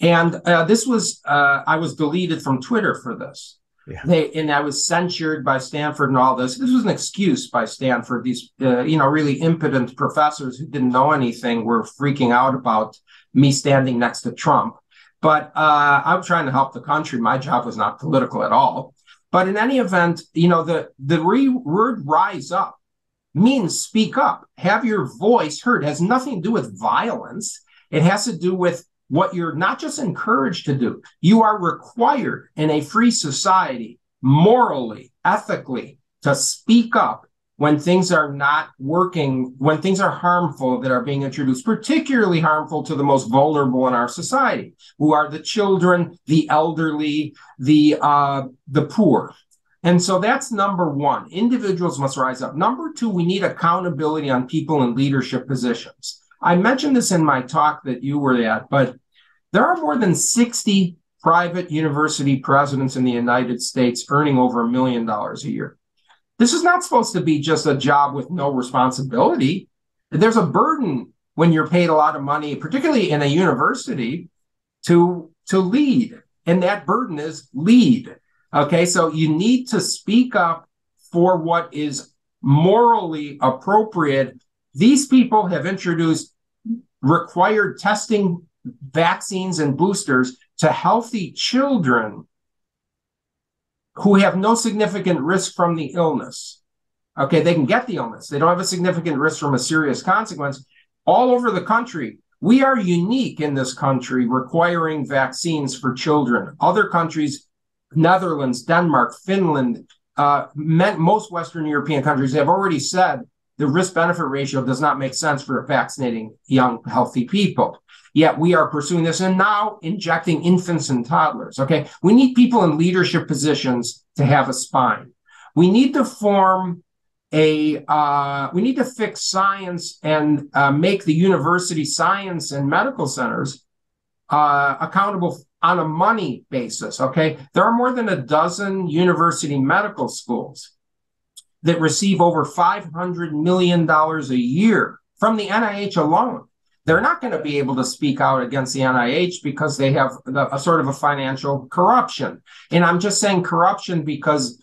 And uh, this was, uh, I was deleted from Twitter for this. Yeah. They, and I was censured by Stanford and all this. This was an excuse by Stanford. These, uh, you know, really impudent professors who didn't know anything were freaking out about me standing next to Trump. But uh, I'm trying to help the country. My job was not political at all. But in any event, you know, the, the re- word rise up means speak up, have your voice heard. It has nothing to do with violence. It has to do with what you're not just encouraged to do. You are required in a free society, morally, ethically, to speak up when things are not working, when things are harmful that are being introduced, particularly harmful to the most vulnerable in our society, who are the children, the elderly, the uh, the poor. And so that's number one. Individuals must rise up. Number two, we need accountability on people in leadership positions. I mentioned this in my talk that you were at, but there are more than sixty private university presidents in the United States earning over a million dollars a year. This is not supposed to be just a job with no responsibility. There's a burden when you're paid a lot of money, particularly in a university, to, to lead. And that burden is lead. Okay, so you need to speak up for what is morally appropriate. These people have introduced required testing, vaccines, and boosters to healthy children who have no significant risk from the illness. Okay, they can get the illness. They don't have a significant risk from a serious consequence. All over the country, we are unique in this country requiring vaccines for children. Other countries, Netherlands, Denmark, Finland, uh, most Western European countries have already said the risk-benefit ratio does not make sense for vaccinating young, healthy people. Yet we are pursuing this and now injecting infants and toddlers. Okay, we need people in leadership positions to have a spine. We need to form a, uh, we need to fix science and uh, make the university science and medical centers uh, accountable on a money basis, okay? There are more than a dozen university medical schools that receive over five hundred million dollars a year from the N I H alone. They're not going to be able to speak out against the N I H because they have the, a sort of a financial corruption. And I'm just saying corruption because,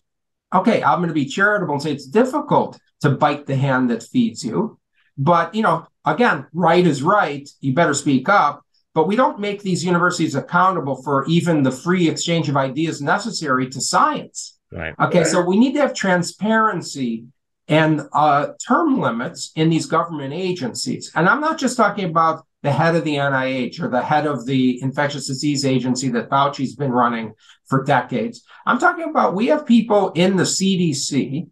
okay, I'm going to be charitable and say it's difficult to bite the hand that feeds you. But, you know, again, right is right. You better speak up. But we don't make these universities accountable for even the free exchange of ideas necessary to science. Right. Okay, right. So we need to have transparency and uh, term limits in these government agencies. And I'm not just talking about the head of the N I H or the head of the infectious disease agency that Fauci's been running for decades. I'm talking about we have people in the C D C.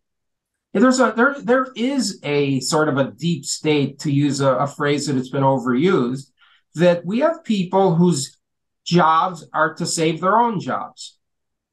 There's a, there, there is a sort of a deep state, to use a, a phrase that has been overused, that we have people whose jobs are to save their own jobs.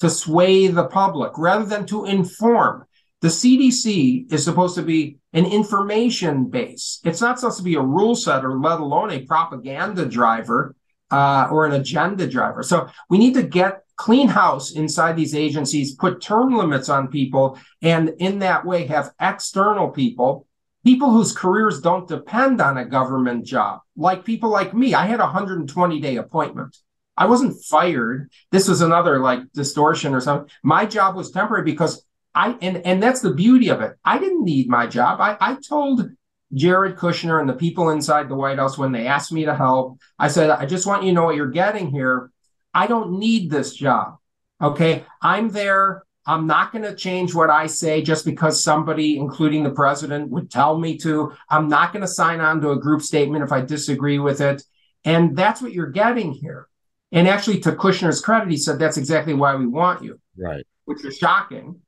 to sway the public rather than to inform. The C D C is supposed to be an information base. It's not supposed to be a rule setter, let alone a propaganda driver uh, or an agenda driver. So we need to get clean house inside these agencies, put term limits on people, and in that way have external people, people whose careers don't depend on a government job, like people like me. I had a one hundred twenty day appointment. I wasn't fired. This was another like distortion or something. My job was temporary because I, and, and that's the beauty of it. I didn't need my job. I, I told Jared Kushner and the people inside the White House when they asked me to help, I said, I just want you to know what you're getting here. I don't need this job, okay? I'm there. I'm not going to change what I say just because somebody, including the president, would tell me to. I'm not going to sign on to a group statement if I disagree with it. And that's what you're getting here. And actually, to Kushner's credit, he said, that's exactly why we want you, right? Which was shocking.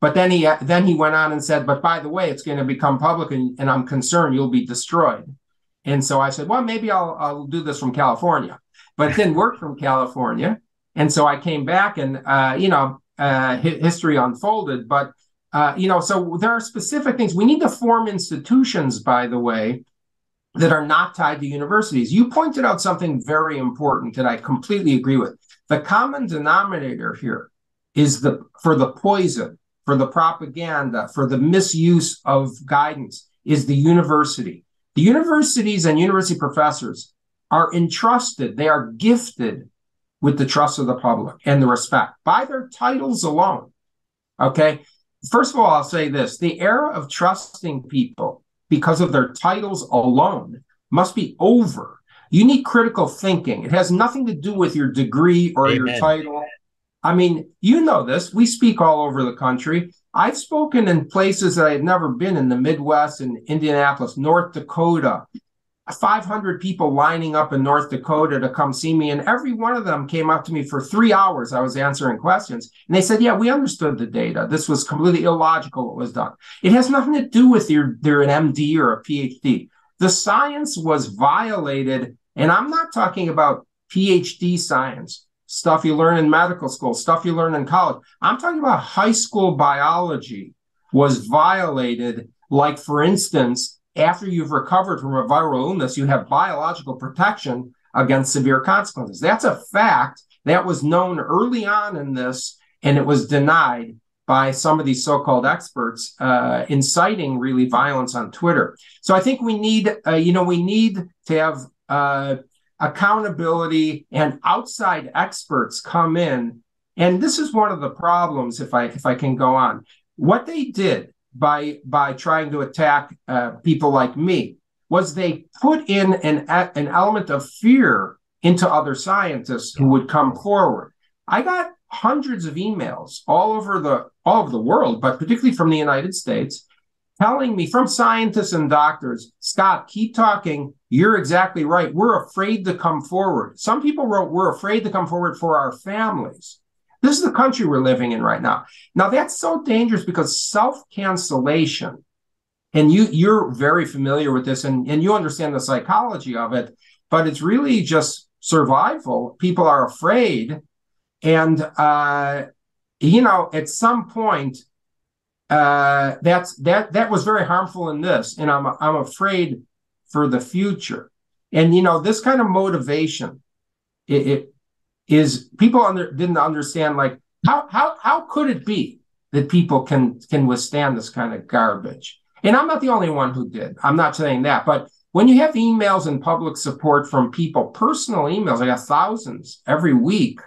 But then he then he went on and said, but by the way, it's going to become public, and, and I'm concerned you'll be destroyed. And so I said, well, maybe I'll, I'll do this from California. But it didn't work from California. And so I came back and, uh, you know, uh, history unfolded. But, uh, you know, so there are specific things. We need to form institutions, by the way, that are not tied to universities. You pointed out something very important that I completely agree with. The common denominator here is the for the poison, for the propaganda, for the misuse of guidance, is the university. The universities and university professors are entrusted, they are gifted with the trust of the public and the respect by their titles alone, okay? First of all, I'll say this, the era of trusting people because of their titles alone must be over. You need critical thinking. It has nothing to do with your degree or Amen. Your title. I mean, you know this. We speak all over the country. I've spoken in places that I had never been in, the Midwest, in Indianapolis, North Dakota. five hundred people lining up in North Dakota to come see me, and every one of them came up to me for three hours. I was answering questions, and they said, yeah, we understood the data. This was completely illogical what was done. It has nothing to do with your, they're an M D or a P H D. The science was violated, and I'm not talking about P H D science. Stuff you learn in medical school, stuff you learn in college. I'm talking about high school biology was violated. Like, for instance, after you've recovered from a viral illness, you have biological protection against severe consequences. That's a fact that was known early on in this, and it was denied by some of these so-called experts, uh, inciting really violence on Twitter. So I think we need, uh, you know, we need to have uh accountability, and outside experts come in. And this is one of the problems, if I if I can go on. What they did by by trying to attack uh, people like me was they put in an, an element of fear into other scientists who would come forward. I got hundreds of emails all over the all over the world, but particularly from the United States, telling me, from scientists and doctors, Scott, keep talking. You're exactly right. We're afraid to come forward. Some people wrote, we're afraid to come forward for our families. This is the country we're living in right now. Now, that's so dangerous because self-cancellation, and you, you're very familiar with this, and, and you understand the psychology of it, but it's really just survival. People are afraid. And, uh, you know, at some point, uh, that's that that was very harmful in this. And I'm I'm afraid for the future. And, you know, this kind of motivation, it, it is people under, didn't understand, like, how how how could it be that people can can withstand this kind of garbage? And I'm not the only one who did. I'm not saying that. But when you have emails and public support from people, personal emails, I got thousands every week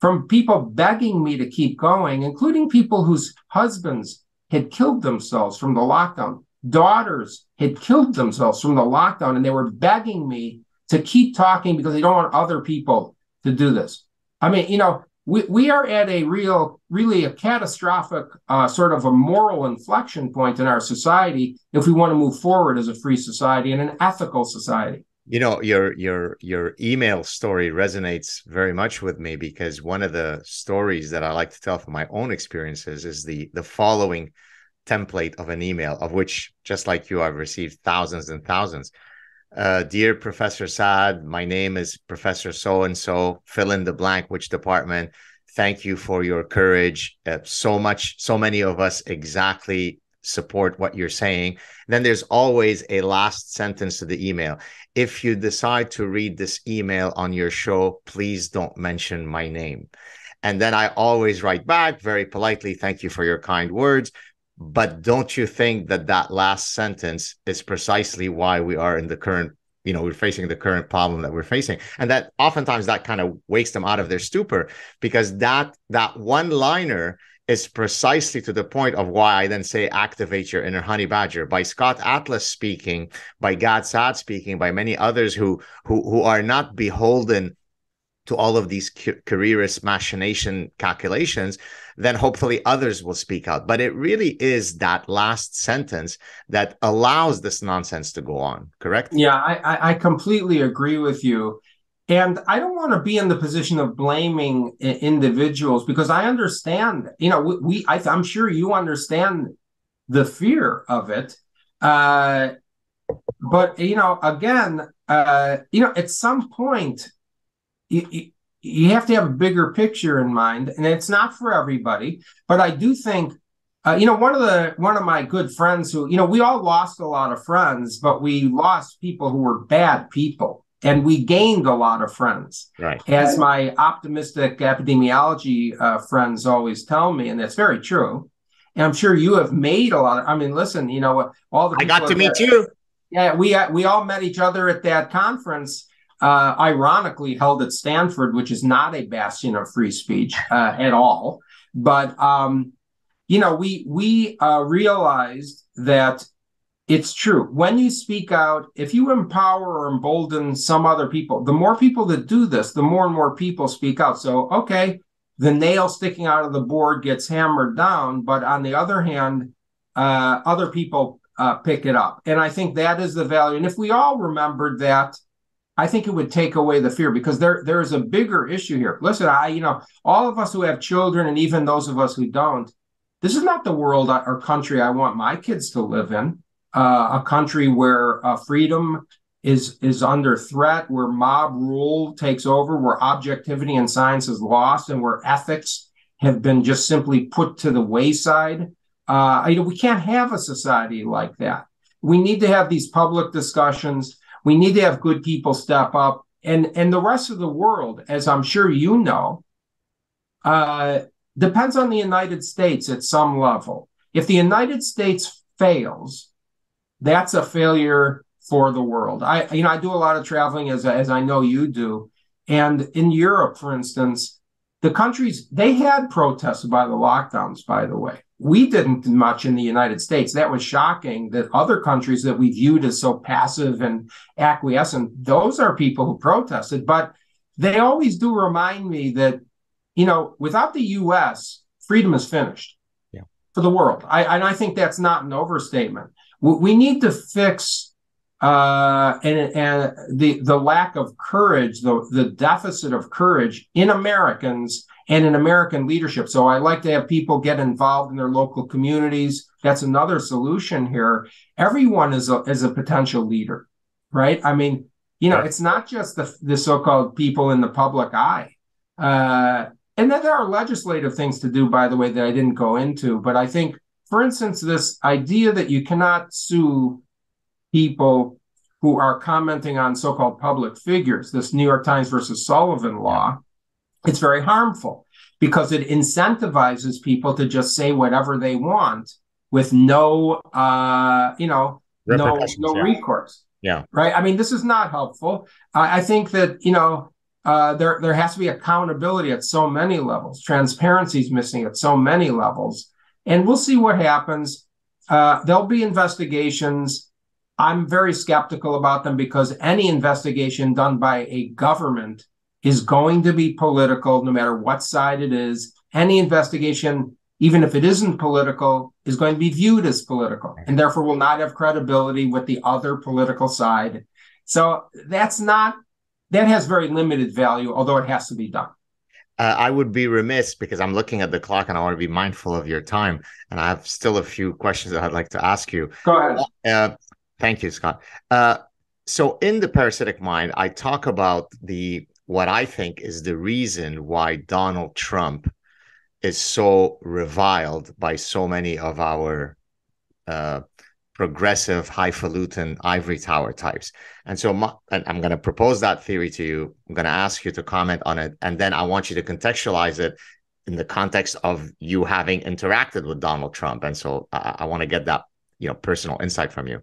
from people begging me to keep going, including people whose husbands had killed themselves from the lockdown. Daughters had killed themselves from the lockdown, and they were begging me to keep talking because they don't want other people to do this. I mean, you know, we, we are at a real, really a catastrophic uh, sort of a moral inflection point in our society if we want to move forward as a free society and an ethical society. You know, your your your email story resonates very much with me, because one of the stories that I like to tell from my own experiences is the the following template of an email, of which, just like you, I've received thousands and thousands. Uh, Dear Professor Saad, my name is Professor So-and-so, fill in the blank, which department. Thank you for your courage. Uh, so much, so many of us exactly support what you're saying. And then there's always a last sentence to the email. If you decide to read this email on your show, please don't mention my name. And then I always write back very politely, thank you for your kind words. But don't you think that that last sentence is precisely why we are in the current, you know, we're facing the current problem that we're facing? And that oftentimes that kind of wakes them out of their stupor, because that that one liner is precisely to the point of why I then say activate your inner honey badger. By Scott Atlas speaking, by Gad Saad speaking, by many others who who who are not beholden to all of these careerist machination calculations, then hopefully others will speak out. But it really is that last sentence that allows this nonsense to go on, correct? Yeah, I, I completely agree with you. And I don't want to be in the position of blaming individuals, because I understand, you know, we, we I, I'm sure you understand the fear of it. Uh, but, you know, again, uh, you know, at some point, You, you have to have a bigger picture in mind, and it's not for everybody. But I do think, uh, you know, one of the one of my good friends who, you know, we all lost a lot of friends, but we lost people who were bad people, and we gained a lot of friends. Right. As my optimistic epidemiology uh, friends always tell me, and that's very true. And I'm sure you have made a lot of, I mean, listen, you know, all the people I got to meet you. Yeah, we we all met each other at that conference. Uh, ironically held at Stanford, which is not a bastion of free speech uh, at all. But, um, you know, we we uh, realized that it's true. When you speak out, if you empower or embolden some other people, the more people that do this, the more and more people speak out. So, okay, the nail sticking out of the board gets hammered down. But on the other hand, uh, other people uh, pick it up. And I think that is the value. And if we all remembered that, I think it would take away the fear, because there there is a bigger issue here. Listen, I you know, all of us who have children, and even those of us who don't, this is not the world or country I want my kids to live in. Uh, a country where uh, freedom is is under threat, where mob rule takes over, where objectivity in science is lost, and where ethics have been just simply put to the wayside. Uh, I, we can't have a society like that. We need to have these public discussions. We need to have good people step up. And, and the rest of the world, as I'm sure you know, uh, depends on the United States at some level. If the United States fails, that's a failure for the world. I, you know, I do a lot of traveling, as, as I know you do. And in Europe, for instance, the countries, they had protests by the lockdowns, by the way. We didn't much in the United States. That was shocking, that other countries that we viewed as so passive and acquiescent, those are people who protested. But they always do remind me that, you know, without the U S, freedom is finished yeah. for the world. I, and I think that's not an overstatement. We need to fix uh, and, and the, the lack of courage, the, the deficit of courage in Americans and in American leadership. So I like to have people get involved in their local communities. That's another solution here. Everyone is a, is a potential leader, right? I mean, you know, it's not just the, the so-called people in the public eye. Uh, and then there are legislative things to do, by the way, that I didn't go into. But I think, for instance, this idea that you cannot sue people who are commenting on so-called public figures, this New York Times versus Sullivan law, it's very harmful because it incentivizes people to just say whatever they want with no, uh, you know, no, no yeah. recourse. Yeah. Right. I mean, this is not helpful. Uh, I think that, you know, uh, there there has to be accountability at so many levels. Transparency is missing at so many levels. And we'll see what happens. Uh, there'll be investigations. I'm very skeptical about them because any investigation done by a government is going to be political, no matter what side it is. Any investigation, even if it isn't political, is going to be viewed as political, and therefore will not have credibility with the other political side. So that's not, that has very limited value, although it has to be done. Uh, I would be remiss, because I'm looking at the clock and I want to be mindful of your time, and I have still a few questions that I'd like to ask you. Go ahead. Uh, thank you, Scott. Uh, so in The Parasitic Mind, I talk about the what I think is the reason why Donald Trump is so reviled by so many of our uh, progressive, highfalutin, ivory tower types. And so my, and I'm going to propose that theory to you. I'm going to ask you to comment on it. And then I want you to contextualize it in the context of you having interacted with Donald Trump. And so I, I want to get that, you know, personal insight from you.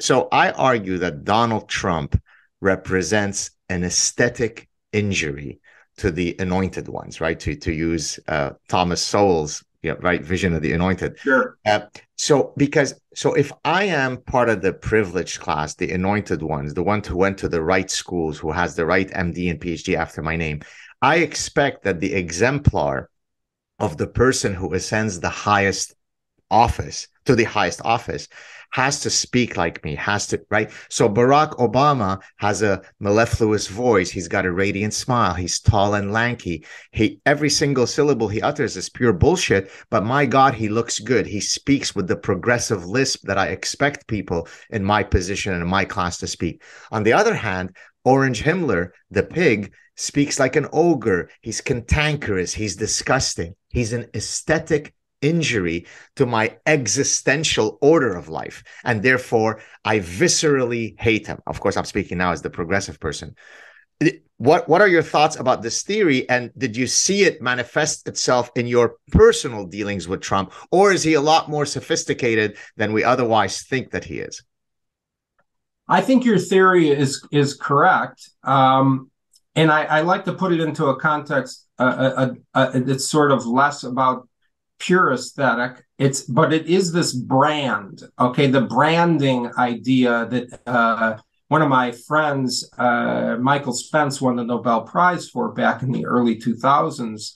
So I argue that Donald Trump represents an aesthetic injury to the anointed ones, right? To to use uh, Thomas Sowell's you know, right vision of the anointed. Sure. Uh, so because so if I am part of the privileged class, the anointed ones, the one who went to the right schools, who has the right M D and PhD after my name, I expect that the exemplar of the person who ascends the highest office to the highest office has to speak like me, has to, right? So Barack Obama has a mellifluous voice. He's got a radiant smile. He's tall and lanky. He, every single syllable he utters is pure bullshit, but my God, he looks good. He speaks with the progressive lisp that I expect people in my position and in my class to speak. On the other hand, Orange Himmler, the pig, speaks like an ogre. He's cantankerous. He's disgusting. He's an aesthetic injury to my existential order of life, and therefore I viscerally hate him. Of course, I'm speaking now as the progressive person. What what are your thoughts about this theory, and did you see it manifest itself in your personal dealings with Trump, or is he a lot more sophisticated than we otherwise think that he is? I think your theory is is correct, um, and I, I like to put it into a context uh, a, a, a, it's sort of less about pure aesthetic, it's but it is this brand, okay, the branding idea that uh, one of my friends, uh, Michael Spence, won the Nobel Prize for back in the early two thousands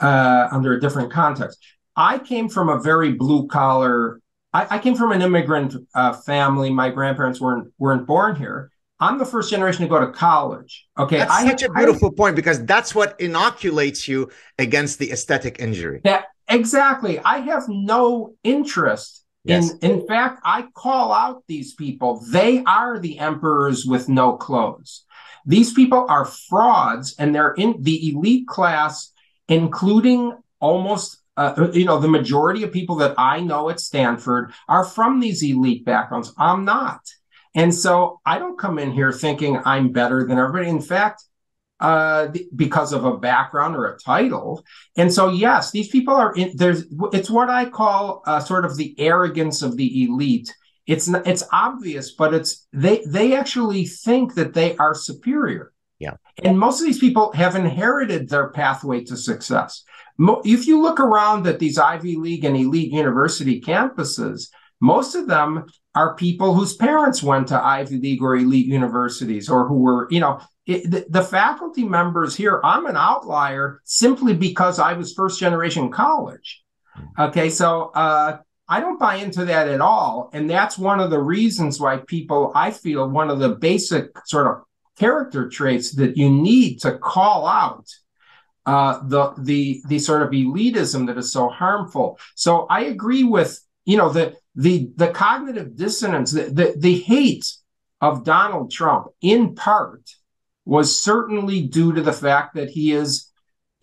uh, under a different context. I came from a very blue collar, I, I came from an immigrant uh, family. My grandparents weren't weren't born here. I'm the first generation to go to college. Okay, that's I, such a beautiful I, point, because that's what inoculates you against the aesthetic injury. That, Exactly. I have no interest yes. in, in fact, I call out these people. They are the emperors with no clothes. These people are frauds, and they're in the elite class, including almost, uh, you know, the majority of people that I know at Stanford are from these elite backgrounds. I'm not. And so I don't come in here thinking I'm better than everybody. In fact, uh because of a background or a title. And so yes, these people are in, there's it's what I call uh sort of the arrogance of the elite. It's not, it's obvious, but it's they they actually think that they are superior. Yeah. And most of these people have inherited their pathway to success. Mo- if you look around at these Ivy League and elite university campuses, most of them are people whose parents went to Ivy League or elite universities, or who were, you know, It, the, the faculty members here, I'm an outlier simply because I was first generation college. Okay, so uh, I don't buy into that at all. And that's one of the reasons why people, I feel, one of the basic sort of character traits that you need to call out uh, the, the, the sort of elitism that is so harmful. So I agree with, you know, the, the, the cognitive dissonance, the, the, the hate of Donald Trump in part was certainly due to the fact that he is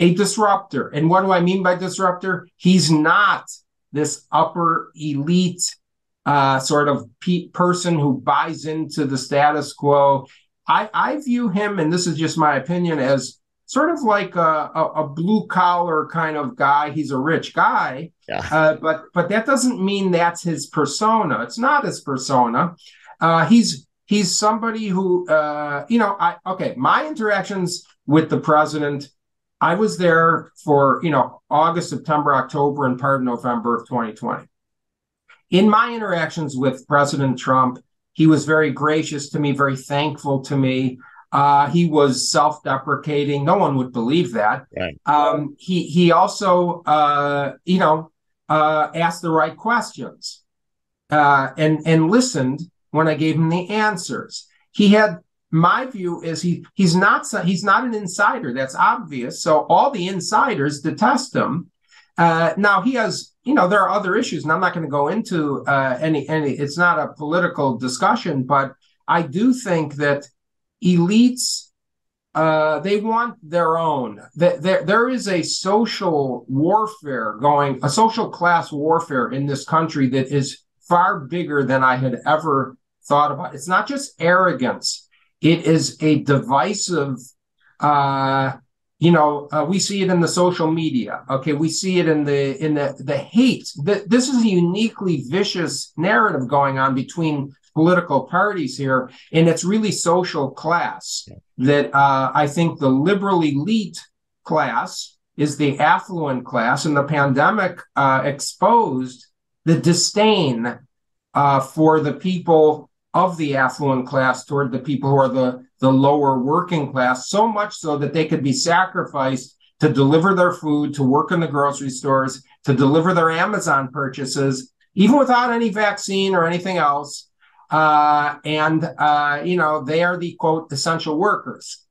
a disruptor. And what do I mean by disruptor? He's not this upper elite uh, sort of pe- person who buys into the status quo. I, I view him, and this is just my opinion, as sort of like a, a, a blue collar kind of guy. He's a rich guy, yeah. uh, but but that doesn't mean that's his persona. It's not his persona. Uh, he's He's somebody who, uh, you know, I okay, my interactions with the president, I was there for, you know, August, September, October, and part of November of twenty twenty. In my interactions with President Trump, he was very gracious to me, very thankful to me. Uh, he was self-deprecating. No one would believe that. Right. Um, he, he also, uh, you know, uh, asked the right questions uh, and, and listened when I gave him the answers. He had, my view is he he's not he's not an insider. That's obvious. So all the insiders detest him. Uh, now he has, you know, there are other issues, and I'm not going to go into uh, any any. It's not a political discussion, but I do think that elites Uh, they want their own. There, there is a social warfare going, a social class warfare in this country that is far bigger than I had ever thought about. It's not just arrogance. It is a divisive, uh, you know, uh, we see it in the social media. Okay, we see it in the in the, the hate. The, this is a uniquely vicious narrative going on between political parties here, and it's really social class that uh, I think the liberal elite class is the affluent class, and the pandemic uh, exposed the disdain uh, for the people of the affluent class toward the people who are the, the lower working class, so much so that they could be sacrificed to deliver their food, to work in the grocery stores, to deliver their Amazon purchases, even without any vaccine or anything else. Uh, and, uh, you know, they are the, quote, essential workers.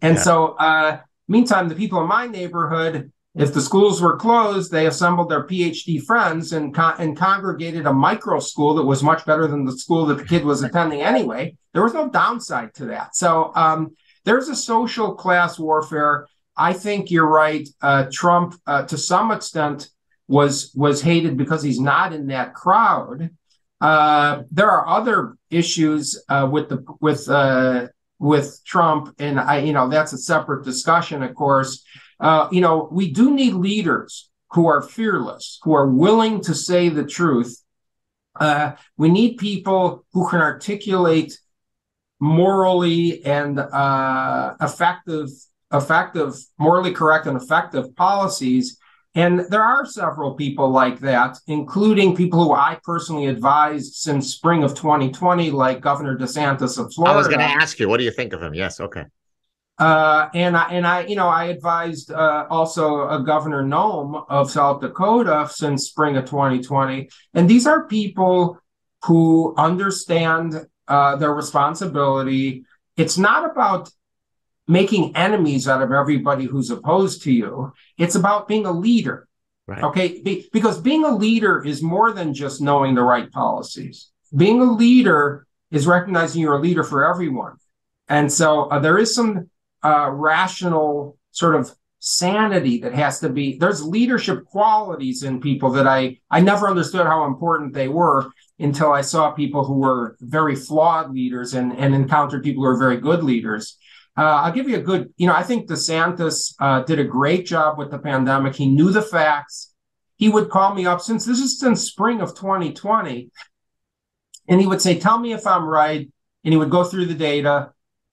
And yeah. so, uh, meantime, the people in my neighborhood, if the schools were closed, they assembled their PhD friends and co- and congregated a micro school that was much better than the school that the kid was attending anyway. There was no downside to that. So um, there's a social class warfare. I think you're right. Uh, Trump, uh, to some extent, was was hated because he's not in that crowd. Uh, there are other issues uh, with the with uh, with Trump, and I, you know, that's a separate discussion, of course. Uh, you know, we do need leaders who are fearless, who are willing to say the truth. Uh, we need people who can articulate morally and uh, effective, effective, morally correct and effective policies. And there are several people like that, including people who I personally advised since spring of twenty twenty, like Governor DeSantis of Florida. I was going to ask you, what do you think of him? Yes, okay. Uh, and I, and I, you know, I advised uh, also a Governor Noem of South Dakota since spring of twenty twenty. And these are people who understand uh, their responsibility. It's not about making enemies out of everybody who's opposed to you. It's about being a leader, right? Okay? Be- because being a leader is more than just knowing the right policies. Being a leader is recognizing you're a leader for everyone. And so uh, there is some Uh, rational sort of sanity that has to be. There's leadership qualities in people that I, I never understood how important they were until I saw people who were very flawed leaders and, and encountered people who are very good leaders. Uh, I'll give you a good, you know, I think DeSantis uh, did a great job with the pandemic. He knew the facts. He would call me up since this is since spring of twenty twenty. And he would say, tell me if I'm right. And he would go through the data.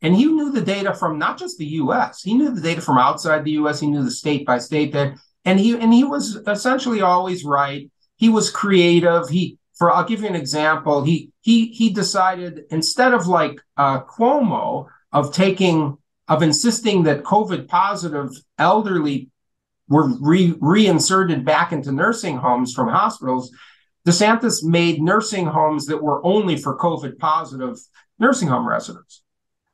And he knew the data from not just the U S. He knew the data from outside the U S. He knew the state by state there. And he and he was essentially always right. He was creative. He for I'll give you an example. He he he decided instead of like uh, Cuomo of taking of insisting that COVID positive elderly were re, reinserted back into nursing homes from hospitals, DeSantis made nursing homes that were only for COVID positive nursing home residents.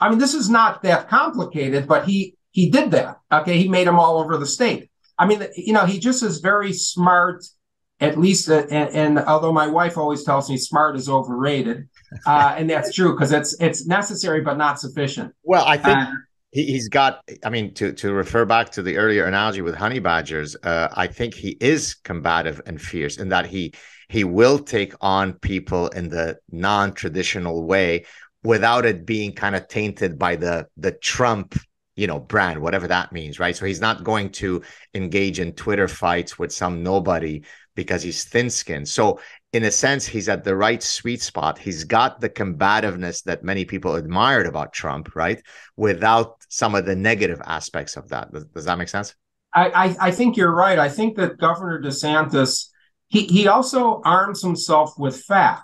I mean, this is not that complicated, but he he did that. Okay, he made them all over the state. I mean, you know, he just is very smart, at least. And, and although my wife always tells me smart is overrated, uh, and that's true because it's it's necessary but not sufficient. Well, I think uh, he, he's got. I mean, to to refer back to the earlier analogy with honey badgers, uh, I think he is combative and fierce in that he he will take on people in the non-traditional way, without it being kind of tainted by the the Trump, you know, brand, whatever that means, right? So he's not going to engage in Twitter fights with some nobody because he's thin-skinned. So in a sense, he's at the right sweet spot. He's got the combativeness that many people admired about Trump, right? Without some of the negative aspects of that. Does, does that make sense? I, I I think you're right. I think that Governor DeSantis, he he also arms himself with facts.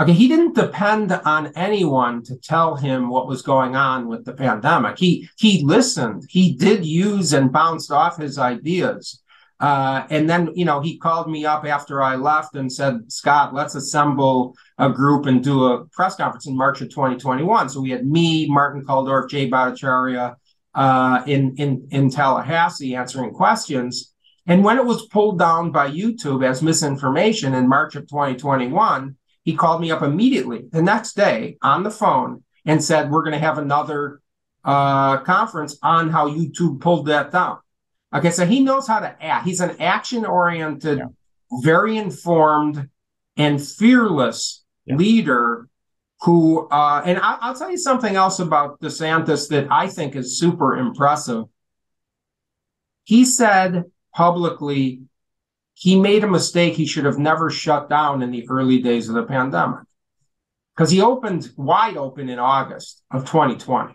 Okay, he didn't depend on anyone to tell him what was going on with the pandemic. He he listened. He did use and bounced off his ideas. Uh, and then, you know, he called me up after I left and said, Scott, let's assemble a group and do a press conference in March of twenty twenty-one. So we had me, Martin Kulldorff, Jay Bhattacharya uh, in, in, in Tallahassee answering questions. And when it was pulled down by YouTube as misinformation in March of twenty twenty-one, he called me up immediately the next day on the phone and said, we're going to have another uh, conference on how YouTube pulled that down. Okay, so he knows how to act. He's an action-oriented, yeah. very informed, and fearless yeah. leader who, uh, and I'll, I'll tell you something else about DeSantis that I think is super impressive. He said publicly he made a mistake he should have never shut down in the early days of the pandemic, because he opened wide open in August of twenty twenty.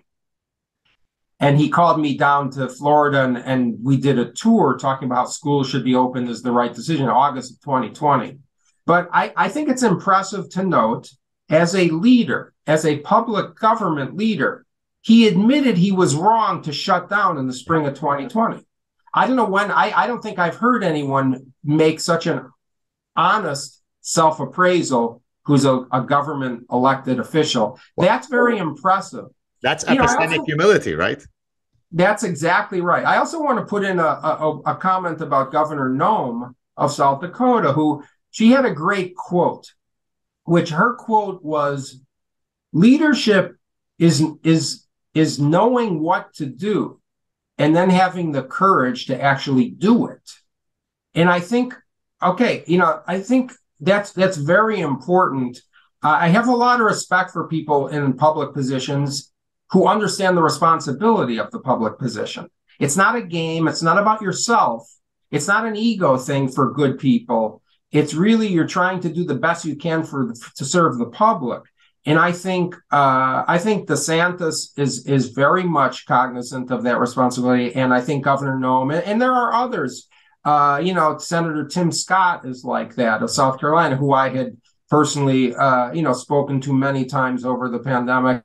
And he called me down to Florida, and, and we did a tour talking about how schools should be open is the right decision, August of twenty twenty. But I, I think it's impressive to note, as a leader, as a public government leader, he admitted he was wrong to shut down in the spring of twenty twenty. I don't know when, I, I don't think I've heard anyone make such an honest self-appraisal who's a, a government elected official. Well, that's very impressive. That's epistemic humility, right? That's exactly right. I also want to put in a, a, a comment about Governor Noem of South Dakota, who she had a great quote, which her quote was, leadership is, is, is knowing what to do and then having the courage to actually do it. And I think, okay, you know, I think that's, that's very important. Uh, I have a lot of respect for people in public positions who understand the responsibility of the public position. It's not a game. It's not about yourself. It's not an ego thing for good people. It's really you're trying to do the best you can for the, to serve the public. And I think uh, I think DeSantis is is very much cognizant of that responsibility. And I think Governor Noem, and, and there are others. Uh, you know, Senator Tim Scott is like that of South Carolina, who I had personally, uh, you know, spoken to many times over the pandemic.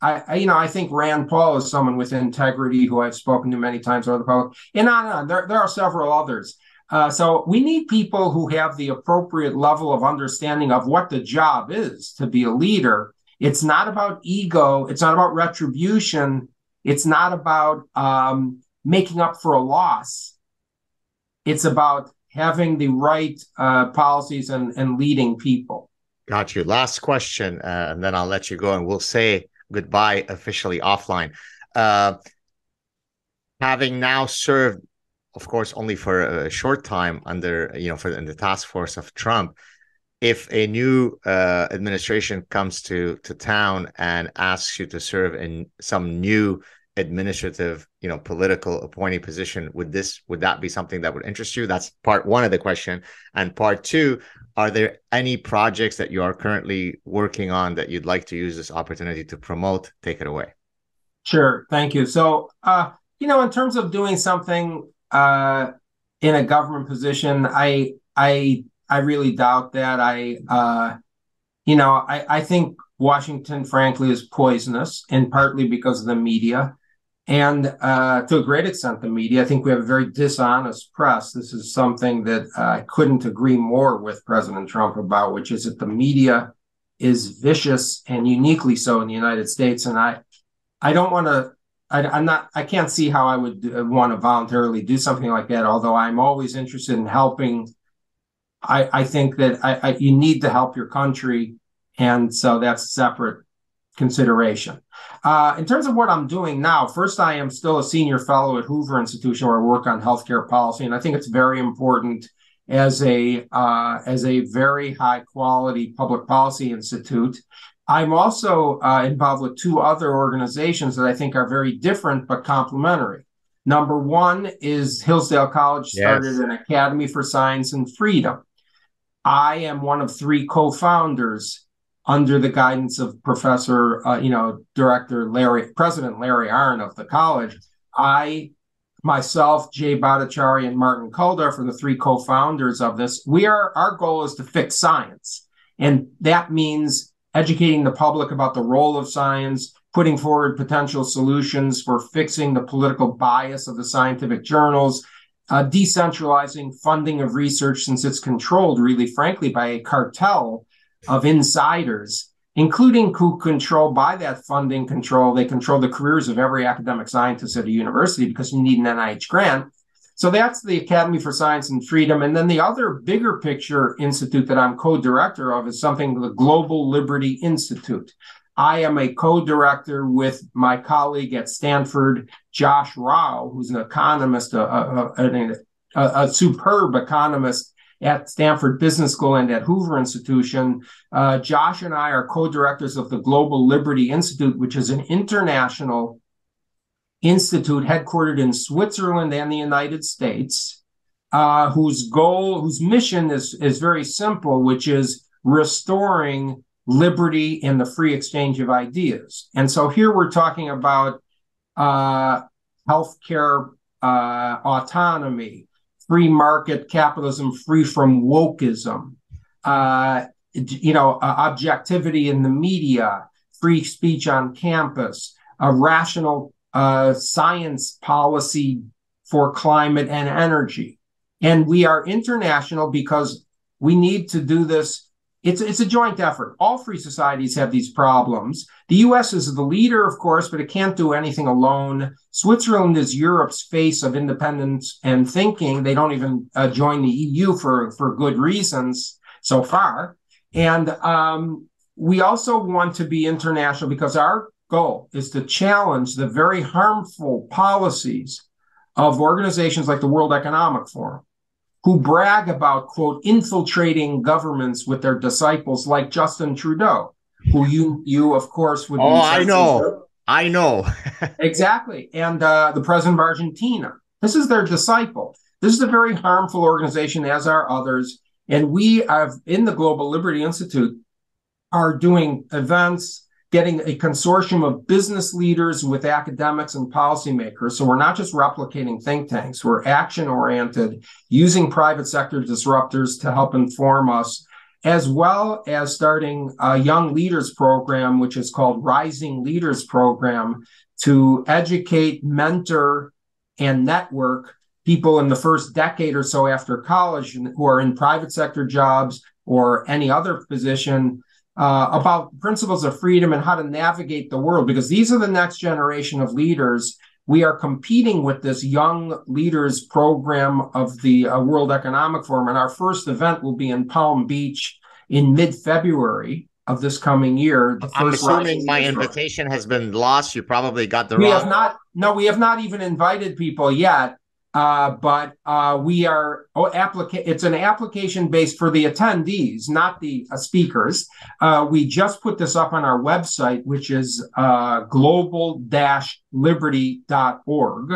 I, you know, I think Rand Paul is someone with integrity who I've spoken to many times over the public, and on and on. There, there are several others. Uh, so we need people who have the appropriate level of understanding of what the job is to be a leader. It's not about ego. It's not about retribution. It's not about um, making up for a loss. It's about having the right uh, policies and, and leading people. Got you. Last question, uh, and then I'll let you go, and we'll say goodbye officially offline. Uh, having now served, of course, only for a short time under, you know, for in the task force of Trump, if a new uh, administration comes to to town and asks you to serve in some new administrative, you know, political appointing position, would this would that be something that would interest you? That's part one of the question. And part two, are there any projects that you are currently working on that you'd like to use this opportunity to promote? Take it away. Sure. Thank you. So, uh, you know, in terms of doing something uh, in a government position, I I I really doubt that. I uh, you know, I I think Washington, frankly, is poisonous, and partly because of the media. And uh, to a great extent, the media. I think we have a very dishonest press. This is something that uh, I couldn't agree more with President Trump about, which is that the media is vicious and uniquely so in the United States. And I, I don't want to. I'm not. I can't see how I would want to voluntarily do something like that. Although I'm always interested in helping. I, I think that I, I, you need to help your country, and so that's a separate consideration. Uh, in terms of what I'm doing now, first, I am still a senior fellow at Hoover Institution, where I work on healthcare policy, and I think it's very important as a uh, as a very high quality public policy institute. I'm also uh, involved with two other organizations that I think are very different but complementary. Number one is Hillsdale College started yes. an Academy for Science and Freedom. I am one of three co-founders under the guidance of Professor, uh, you know, Director Larry, President Larry Arnn of the college. I, myself, Jay Bhattacharya, and Martin Kulldorff are the three co-founders of this. We are, our goal is to fix science. And that means educating the public about the role of science, putting forward potential solutions for fixing the political bias of the scientific journals, uh, decentralizing funding of research since it's controlled, really, frankly, by a cartel of insiders, including who control, by that funding control, they control the careers of every academic scientist at a university because you need an N I H grant. So that's the Academy for Science and Freedom. And then the other bigger picture institute that I'm co-director of is something, the Global Liberty Institute. I am a co-director with my colleague at Stanford, Josh Rao, who's an economist, a, a, a, a, a superb economist at Stanford Business School and at Hoover Institution. Uh, Josh and I are co-directors of the Global Liberty Institute, which is an international institute headquartered in Switzerland and the United States, uh, whose goal, whose mission is, is very simple, which is restoring liberty in the free exchange of ideas. And so here we're talking about uh, healthcare uh, autonomy, free market capitalism, free from wokeism, uh, you know, uh, objectivity in the media, free speech on campus, a rational uh, science policy for climate and energy. And we are international because we need to do this. It's, it's a joint effort. All free societies have these problems. The U S is the leader, of course, but it can't do anything alone. Switzerland is Europe's face of independence and thinking. They don't even uh, join the E U for, for good reasons so far. And um, we also want to be international because our goal is to challenge the very harmful policies of organizations like the World Economic Forum, who brag about, quote, infiltrating governments with their disciples, like Justin Trudeau, who you, you of course, would be. Oh, I know. I know. Exactly. And uh, the president of Argentina. This is their disciple. This is a very harmful organization, as are others. And we have, in the Global Liberty Institute, are doing events, getting a consortium of business leaders with academics and policymakers. So we're not just replicating think tanks, we're action-oriented, using private sector disruptors to help inform us, as well as starting a young leaders program, which is called Rising Leaders Program, to educate, mentor, and network people in the first decade or so after college who are in private sector jobs or any other position, Uh, about principles of freedom and how to navigate the world, because these are the next generation of leaders. We are competing with this young leaders program of the uh, World Economic Forum, and our first event will be in Palm Beach in mid-February of this coming year. The I'm first assuming my invitation program has been lost. You probably got the we wrong. Have not, no, we have not even invited people yet. Uh, but uh, we are oh, applica- it's an application based for the attendees, not the uh, speakers. Uh, we just put this up on our website, which is uh, global liberty dot org.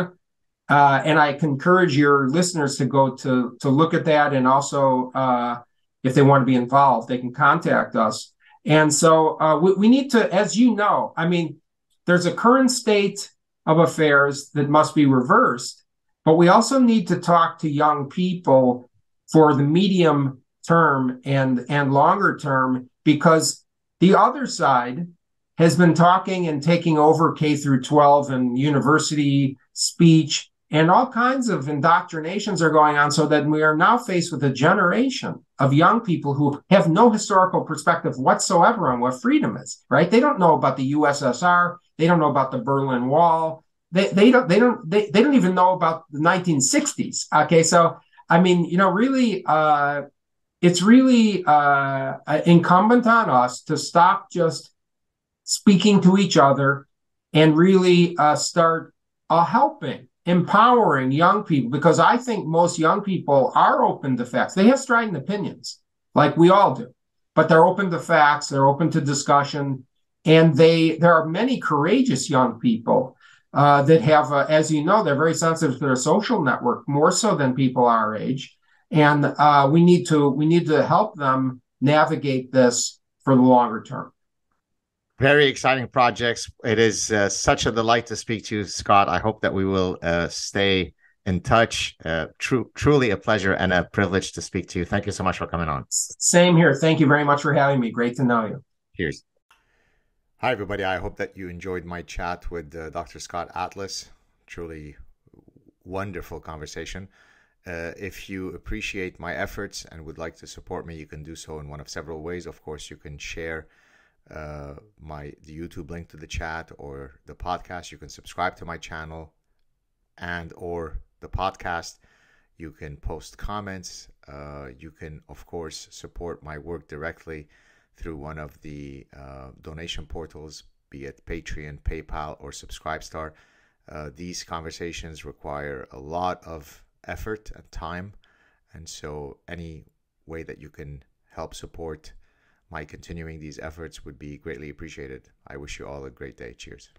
Uh, and I encourage your listeners to go to, to look at that. And also, uh, if they want to be involved, they can contact us. And so uh, we, we need to, as you know, I mean, there's a current state of affairs that must be reversed. But we also need to talk to young people for the medium term and, and longer term, because the other side has been talking and taking over K through twelve and university speech, and all kinds of indoctrinations are going on, so that we are now faced with a generation of young people who have no historical perspective whatsoever on what freedom is, right? They don't know about the U S S R. They don't know about the Berlin Wall. They they don't they don't they, they don't even know about the nineteen sixties. Okay, so I mean, you know, really, uh, it's really uh, incumbent on us to stop just speaking to each other and really uh, start uh, helping, empowering young people, because I think most young people are open to facts. They have strident opinions, like we all do, but they're open to facts. They're open to discussion, and they there are many courageous young people. Uh, that have, uh, as you know, they're very sensitive to their social network, more so than people our age, and uh, we need to we need to help them navigate this for the longer term. Very exciting projects. It is uh, such a delight to speak to you, Scott. I hope that we will uh, stay in touch. Uh, true, truly a pleasure and a privilege to speak to you. Thank you so much for coming on. Same here. Thank you very much for having me. Great to know you. Cheers. Hi, everybody. I hope that you enjoyed my chat with uh, Doctor Scott Atlas. Truly wonderful conversation. Uh, if you appreciate my efforts and would like to support me, you can do so in one of several ways. Of course, you can share uh, my the YouTube link to the chat or the podcast. You can subscribe to my channel and or the podcast. You can post comments. Uh, you can, of course, support my work directly through one of the uh, donation portals, be it Patreon, PayPal, or Subscribestar. Uh, these conversations require a lot of effort and time, and so any way that you can help support my continuing these efforts would be greatly appreciated. I wish you all a great day. Cheers.